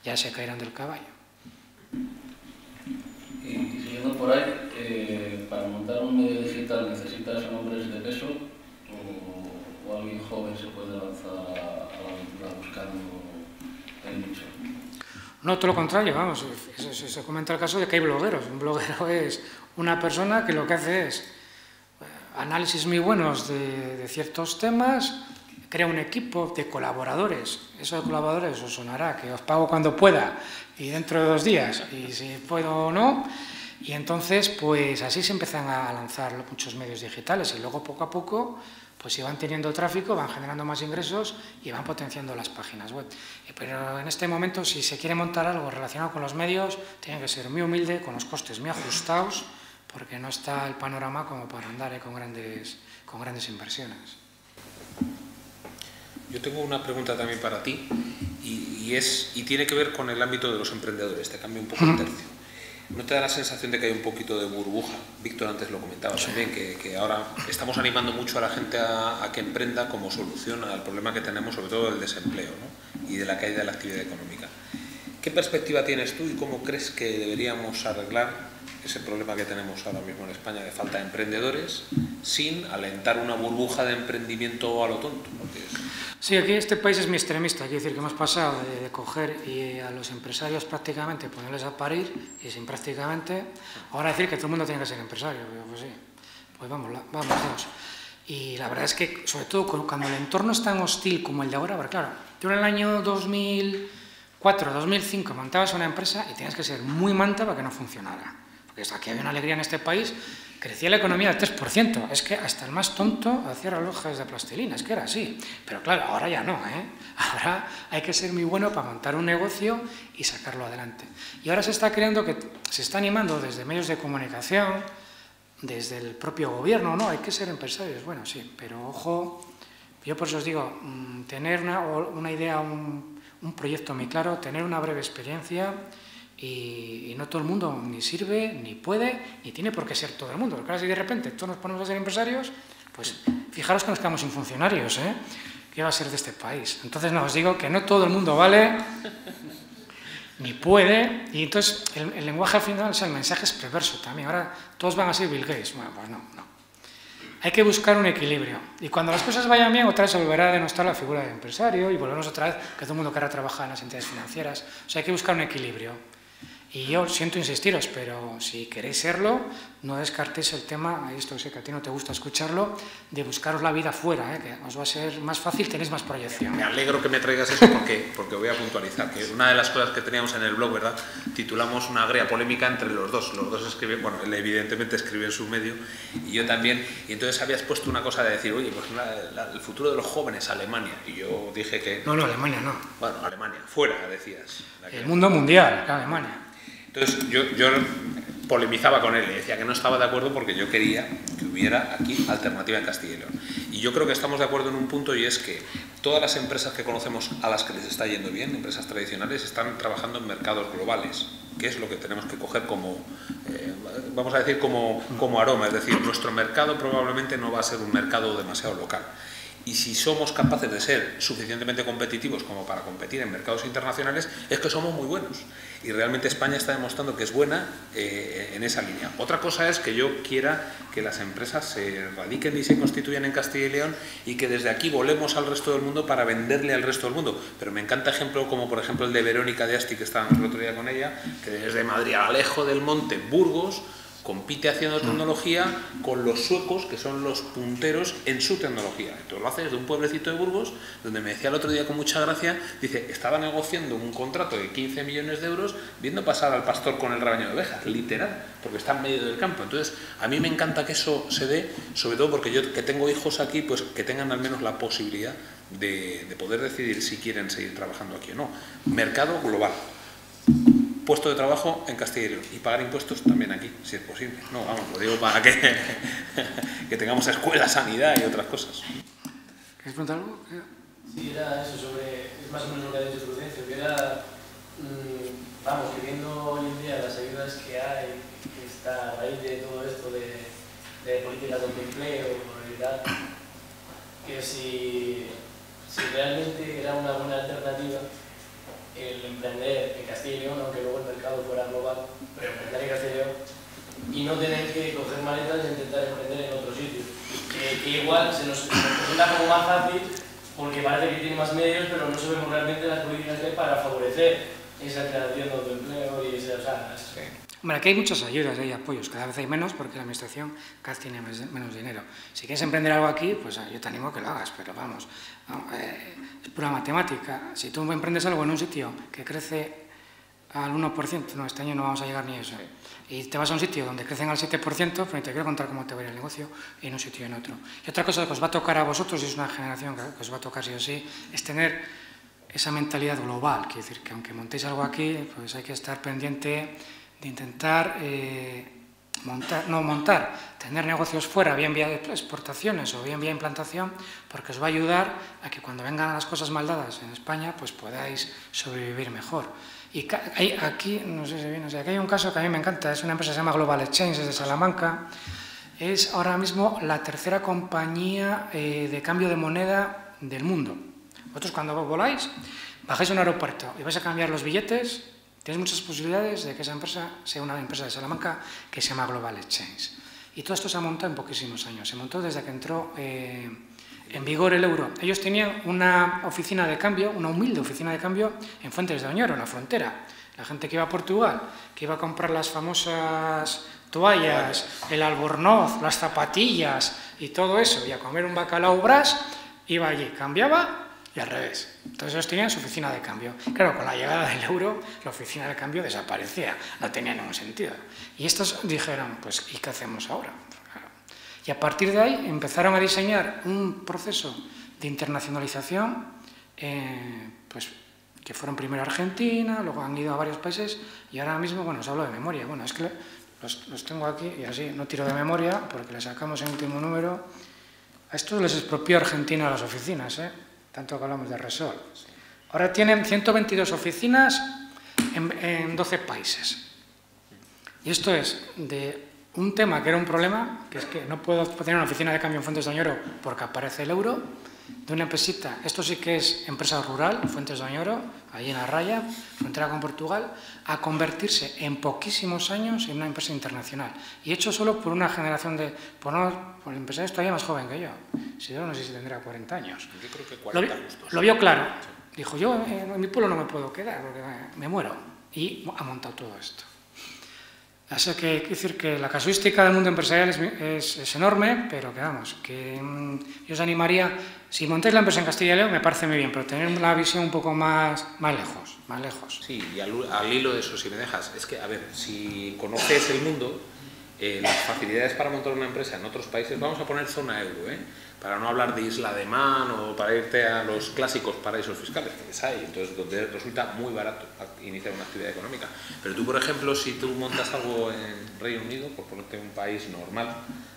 ya se caerán del caballo. Y siguiendo por ahí, eh, ¿para montar un medio digital necesitas hombres de peso o, o alguien joven se puede lanzar a la aventura buscando el nicho? No, todo lo contrario, vamos, se, se, se comenta el caso de que hay blogueros. Un bloguero es una persona que lo que hace es análisis muy buenos de, de ciertos temas, crea un equipo de colaboradores. Eso de colaboradores os sonará, que os pago cuando pueda y dentro de dos días, y si puedo o no. Y entonces, pues así se empiezan a lanzar muchos medios digitales y luego poco a poco, pues si van teniendo tráfico, van generando más ingresos y van potenciando las páginas web. Pero en este momento, si se quiere montar algo relacionado con los medios, tiene que ser muy humilde, con los costes muy ajustados, porque no está el panorama como para andar ¿eh? con grandes, con grandes inversiones. Yo tengo una pregunta también para ti, y, y, es, y tiene que ver con el ámbito de los emprendedores. Te cambio un poco el tercio. ¿No te da la sensación de que hay un poquito de burbuja? Víctor antes lo comentaba también, que, que ahora estamos animando mucho a la gente a, a que emprenda como solución al problema que tenemos, sobre todo del desempleo, ¿no? Y de la caída de la actividad económica. ¿Qué perspectiva tienes tú y cómo crees que deberíamos arreglar ese problema que tenemos ahora mismo en España de falta de emprendedores, sin alentar una burbuja de emprendimiento a lo tonto? Sí, aquí este país es muy extremista, quiero decir que hemos pasado de, de coger y a los empresarios prácticamente ponerles a parir y sin prácticamente, ahora decir que todo el mundo tiene que ser empresario, pues sí, pues vamos, vamos, vamos. Y la verdad es que, sobre todo cuando el entorno es tan hostil como el de ahora, porque claro, yo en el año dos mil cuatro, dos mil cinco montabas una empresa y tenías que ser muy manta para que no funcionara. Aquí había una alegría en este país, crecía la economía del tres por ciento, es que hasta el más tonto hacía relojes de plastilina, es que era así. Pero claro, ahora ya no, ¿eh? Ahora hay que ser muy bueno para montar un negocio y sacarlo adelante. Y ahora se está creando, que se está animando desde medios de comunicación, desde el propio gobierno, ¿no? Hay que ser empresarios, bueno, sí, pero ojo, yo por eso os digo, tener una, una idea, un, un proyecto muy claro, tener una breve experiencia. Y, y no todo el mundo ni sirve, ni puede, ni tiene por qué ser todo el mundo. Porque ahora si de repente todos nos ponemos a ser empresarios, pues fijaros que nos quedamos sin funcionarios, ¿eh? ¿Qué va a ser de este país? Entonces no, os digo que no todo el mundo vale, ni puede, y entonces el, el lenguaje al final, o sea, el mensaje es perverso también. Ahora todos van a ser Bill Gates, bueno, pues no, no. Hay que buscar un equilibrio, y cuando las cosas vayan bien, otra vez se volverá a denostar la figura del empresario, y volveremos otra vez que todo el mundo querrá trabajar en las entidades financieras. O sea, hay que buscar un equilibrio. Y yo siento insistiros, pero si queréis serlo, no descartéis el tema, esto sé que a ti no te gusta escucharlo, de buscaros la vida fuera, ¿eh? Que os va a ser más fácil, tenéis más proyección. Me alegro que me traigas eso porque, porque voy a puntualizar, que una de las cosas que teníamos en el blog, ¿verdad? Titulamos una agria polémica entre los dos, los dos escriben, bueno, él evidentemente escribe en su medio y yo también, y entonces habías puesto una cosa de decir, oye, pues la, la, el futuro de los jóvenes, Alemania, y yo dije que... No, no, Alemania no. Bueno, Alemania, fuera, decías. El mundo mundial, la Alemania. Entonces yo, yo polemizaba con él, le decía que no estaba de acuerdo porque yo quería que hubiera aquí alternativa en Castilla y León. Y yo creo que estamos de acuerdo en un punto y es que todas las empresas que conocemos a las que les está yendo bien, empresas tradicionales, están trabajando en mercados globales, que es lo que tenemos que coger como, eh, vamos a decir, como, como aroma. Es decir, nuestro mercado probablemente no va a ser un mercado demasiado local. Y si somos capaces de ser suficientemente competitivos como para competir en mercados internacionales, es que somos muy buenos. Y realmente España está demostrando que es buena eh, en esa línea. Otra cosa es que yo quiera que las empresas se radiquen y se constituyan en Castilla y León y que desde aquí volemos al resto del mundo para venderle al resto del mundo. Pero me encanta ejemplo como por ejemplo el de Verónica de Asti, que estábamos el otro día con ella, que desde Madrid al Alejo del Monte, Burgos, compite haciendo tecnología con los suecos, que son los punteros en su tecnología. Entonces lo hace desde un pueblecito de Burgos, donde me decía el otro día con mucha gracia, dice, estaba negociando un contrato de quince millones de euros viendo pasar al pastor con el rebaño de ovejas, literal, porque está en medio del campo. Entonces a mí me encanta que eso se dé, sobre todo porque yo que tengo hijos aquí, pues que tengan al menos la posibilidad de, de poder decidir si quieren seguir trabajando aquí o no. Mercado global. Puesto de trabajo en Castilla y León y pagar impuestos también aquí, si es posible. No, vamos, lo digo para que, que tengamos escuela, sanidad y otras cosas. ¿Quieres preguntar algo? Sí, era eso sobre, es más o menos lo que ha dicho Florencio, que era, mmm, vamos, que viendo hoy en día las ayudas que hay, que está a raíz de todo esto de, de políticas de empleo, movilidad, que si, si realmente era una buena alternativa, el emprender en Castilla y León, aunque luego el mercado fuera global, pero emprender en Castilla y León, y no tener que coger maletas e intentar emprender en otro sitio. Que, que igual se nos presenta como más fácil, porque parece que tiene más medios, pero no sabemos realmente las políticas que hay para favorecer esa creación de empleo y esas áreas. Bueno, aquí hay muchas ayudas y apoyos, cada vez hay menos porque la administración cada vez tiene menos dinero. Si quieres emprender algo aquí, pues yo te animo a que lo hagas, pero vamos, no, eh, es pura matemática. Si tú emprendes algo en un sitio que crece al uno por ciento, no, este año no vamos a llegar ni a eso. Y te vas a un sitio donde crecen al siete por ciento, pero te quiero contar cómo te va a ir el negocio en un sitio y en otro. Y otra cosa que os va a tocar a vosotros, y es una generación que os va a tocar sí o sí, es tener esa mentalidad global, quiere decir que aunque montéis algo aquí, pues hay que estar pendiente de intentar eh, montar, no montar, tener negocios fuera, bien vía exportaciones o bien vía implantación, porque os va a ayudar a que cuando vengan las cosas mal dadas en España, pues podáis sobrevivir mejor. Y hay, aquí, no sé si bien, o sea, aquí hay un caso que a mí me encanta, es una empresa que se llama Global Exchange, es de Salamanca, es ahora mismo la tercera compañía eh, de cambio de moneda del mundo. Vosotros cuando voláis, bajáis a un aeropuerto y vais a cambiar los billetes, tienes muchas posibilidades de que esa empresa sea una empresa de Salamanca que se llama Global Exchange. Y todo esto se ha montado en poquísimos años. Se montó desde que entró eh, en vigor el euro. Ellos tenían una oficina de cambio, una humilde oficina de cambio, en Fuentes de Oñoro, en la frontera. La gente que iba a Portugal, que iba a comprar las famosas toallas, el albornoz, las zapatillas y todo eso, y a comer un bacalao brás, iba allí, cambiaba. Y al revés. Entonces ellos tenían su oficina de cambio. Claro, con la llegada del euro, la oficina de cambio desaparecía. No tenía ningún sentido. Y estos dijeron, pues, ¿y qué hacemos ahora? Claro. Y a partir de ahí empezaron a diseñar un proceso de internacionalización, eh, pues, que fueron primero a Argentina, luego han ido a varios países, y ahora mismo, bueno, os hablo de memoria. Bueno, es que los, los tengo aquí, y así no tiro de memoria, porque le sacamos el último número. A estos les expropió Argentina a las oficinas, ¿eh? Tanto que hablamos de Resol. Ahora tienen ciento veintidós oficinas en, en doce países. Y esto es de un tema que era un problema, que es que no puedo tener una oficina de cambio en Fuentes de Oñoro porque aparece el euro, de una empresita, esto sí que es empresa rural, Fuentes de Oñoro, ahí en la raya, frontera con Portugal, a convertirse en poquísimos años en una empresa internacional. Y hecho solo por una generación de... por, no, por empresarios todavía más joven que yo. Isidora no sé si tendrá cuarenta años. Yo creo que cuarenta. Lo, lo vio claro. Dijo, yo en mi pueblo no me puedo quedar porque me muero. Y ha montado todo esto. Así que hay que decir que la casuística del mundo empresarial es, es, es enorme, pero que vamos, que mmm, yo os animaría, si montáis la empresa en Castilla y León me parece muy bien, pero tener la visión un poco más, más lejos, más lejos. Sí, y al, al hilo de eso, si me dejas, es que, a ver, si conoces el mundo, eh, las facilidades para montar una empresa en otros países, vamos a poner zona euro, ¿eh? Para no hablar de Isla de Man o para irte a los clásicos paraísos fiscales, que les hay, entonces donde resulta muy barato iniciar una actividad económica. Pero tú, por ejemplo, si tú montas algo en Reino Unido, por ponerte un país normal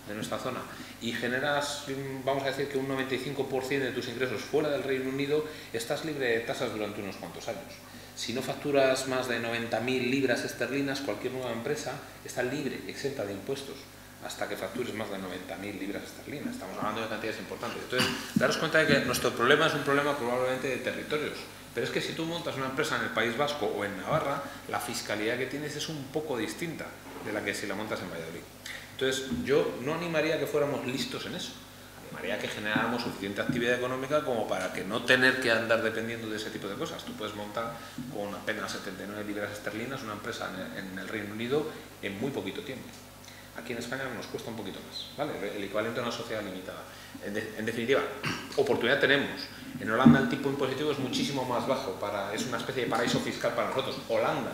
de nuestra zona, y generas, vamos a decir que un noventa y cinco por ciento de tus ingresos fuera del Reino Unido, estás libre de tasas durante unos cuantos años. Si no facturas más de noventa mil libras esterlinas, cualquier nueva empresa está libre, exenta de impuestos, hasta que factures más de noventa mil libras esterlinas. Estamos hablando de cantidades importantes. Entonces, daros cuenta de que nuestro problema es un problema probablemente de territorios. Pero es que si tú montas una empresa en el País Vasco o en Navarra, la fiscalidad que tienes es un poco distinta de la que si la montas en Valladolid. Entonces, yo no animaría a que fuéramos listos en eso. Animaría a que generáramos suficiente actividad económica como para que no tener que andar dependiendo de ese tipo de cosas. Tú puedes montar con apenas setenta y nueve libras esterlinas una empresa en el Reino Unido en muy poquito tiempo. Aquí en España nos cuesta un poquito más, ¿vale? El equivalente a una sociedad limitada. En, de, en definitiva, oportunidad tenemos. En Holanda el tipo impositivo es muchísimo más bajo, para, es una especie de paraíso fiscal para nosotros. Holanda.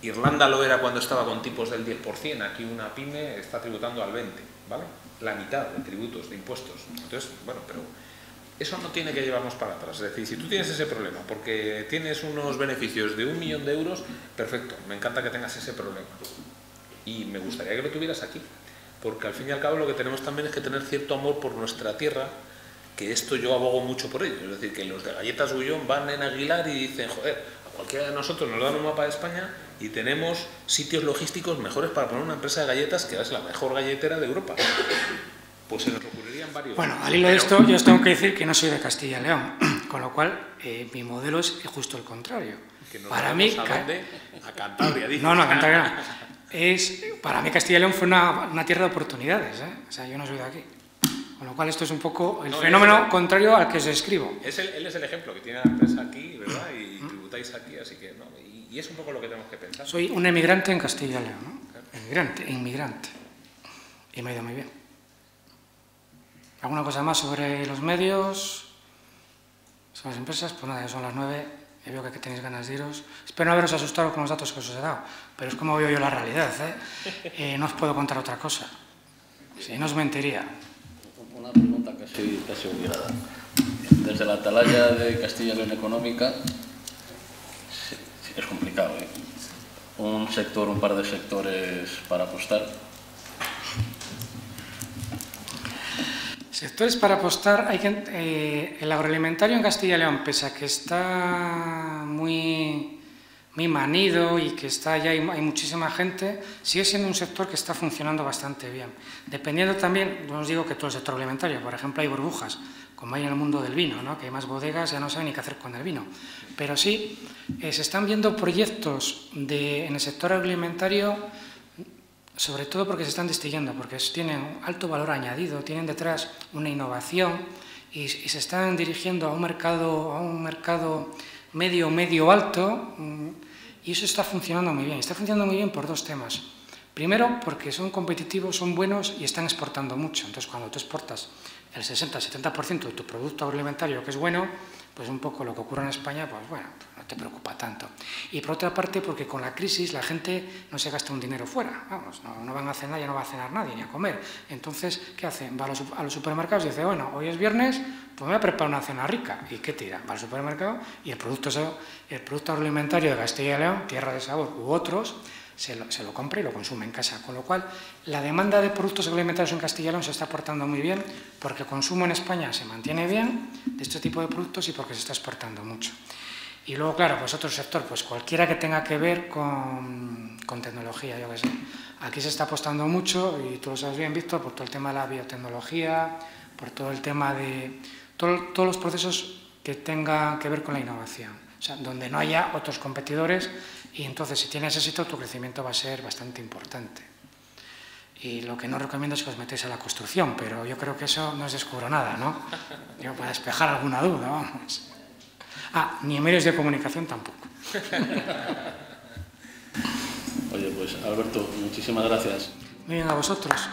Irlanda lo era cuando estaba con tipos del diez por ciento, aquí una pyme está tributando al veinte por ciento, ¿vale? La mitad de tributos, de impuestos. Entonces, bueno, pero eso no tiene que llevarnos para atrás. Es decir, si tú tienes ese problema porque tienes unos beneficios de un millón de euros, perfecto, me encanta que tengas ese problema. Y me gustaría que lo tuvieras aquí, porque al fin y al cabo lo que tenemos también es que tener cierto amor por nuestra tierra, que esto yo abogo mucho por ello. Es decir, que los de Galletas Gullón van en Aguilar y dicen, joder, a cualquiera de nosotros nos dan un mapa de España y tenemos sitios logísticos mejores para poner una empresa de galletas que es la mejor galletera de Europa. Pues se nos ocurrirían varios. Bueno, al hilo de esto, yo os tengo que decir que no soy de Castilla y León. Con lo cual, eh, mi modelo es justo el contrario. Que no para mí, a, dónde, a Cantabria, dice. No, no, a Cantabria es, para mí Castilla y León fue una, una tierra de oportunidades, ¿eh? O sea, yo no soy de aquí. Con lo cual, esto es un poco el no, fenómeno el, contrario al que os describo. Es el, él es el ejemplo que tiene la empresa aquí, ¿verdad? Y tributáis aquí, así que... No, y, y es un poco lo que tenemos que pensar. Soy un emigrante en Castilla y León, ¿no? Claro. Emigrante, inmigrante. Y me ha ido muy bien. ¿Alguna cosa más sobre los medios? ¿Sobre las empresas? Pues nada, ya son las nueve. Ya veo que tenéis ganas de iros. Espero no haberos asustado con los datos que os he dado, pero es como veo yo la realidad, ¿eh? Eh, no os puedo contar otra cosa. Si no os mentiría. Una pregunta casi, casi obligada. Desde la atalaya de Castilla y León Económica, sí, sí, es complicado, ¿eh? Un sector, un par de sectores para apostar. Sectores para apostar, hay que, eh, el agroalimentario en Castilla y León, pese a que está muy, muy manido y que está allá, hay, hay muchísima gente, sigue siendo un sector que está funcionando bastante bien. Dependiendo también, no os digo que todo el sector alimentario, por ejemplo hay burbujas, como hay en el mundo del vino, ¿no? Que hay más bodegas, ya no saben ni qué hacer con el vino. Pero sí, eh, se están viendo proyectos de, en el sector agroalimentario, sobre todo porque se están distinguiendo, porque tienen alto valor añadido, tienen detrás una innovación y, y se están dirigiendo a un mercado, a un mercado medio, medio alto, y eso está funcionando muy bien. Está funcionando muy bien por dos temas. Primero, porque son competitivos, son buenos y están exportando mucho. Entonces, cuando tú exportas el sesenta a setenta por ciento de tu producto agroalimentario, que es bueno, pues un poco lo que ocurre en España, pues bueno, no te preocupa tanto. Y por otra parte, porque con la crisis la gente no se gasta un dinero fuera, vamos, no, no van a cenar, ya no va a cenar nadie, ni a comer. Entonces, ¿qué hacen? Va a los, a los supermercados y dice, bueno, hoy es viernes, pues me voy a preparar una cena rica. ¿Y qué tira? Va al supermercado y el producto, el producto agroalimentario de Castilla y León, Tierra de Sabor u otros, se lo, se lo compra y lo consume en casa. Con lo cual, la demanda de productos agroalimentarios en Castilla y León se está portando muy bien, porque el consumo en España se mantiene bien de este tipo de productos y porque se está exportando mucho. Y luego, claro, pues otro sector, pues cualquiera que tenga que ver con, con tecnología, yo que sé. Aquí se está apostando mucho, y tú lo sabes bien, Víctor, por todo el tema de la biotecnología, por todo el tema de todo, todos los procesos que tengan que ver con la innovación. O sea, donde no haya otros competidores, y entonces si tienes éxito, tu crecimiento va a ser bastante importante. Y lo que no recomiendo es que os metáis a la construcción, pero yo creo que eso no os descubro nada, ¿no? Digo, para despejar alguna duda, vamos. Ah, ni en medios de comunicación tampoco. Oye, pues Alberto, muchísimas gracias. Muy bien, a vosotros.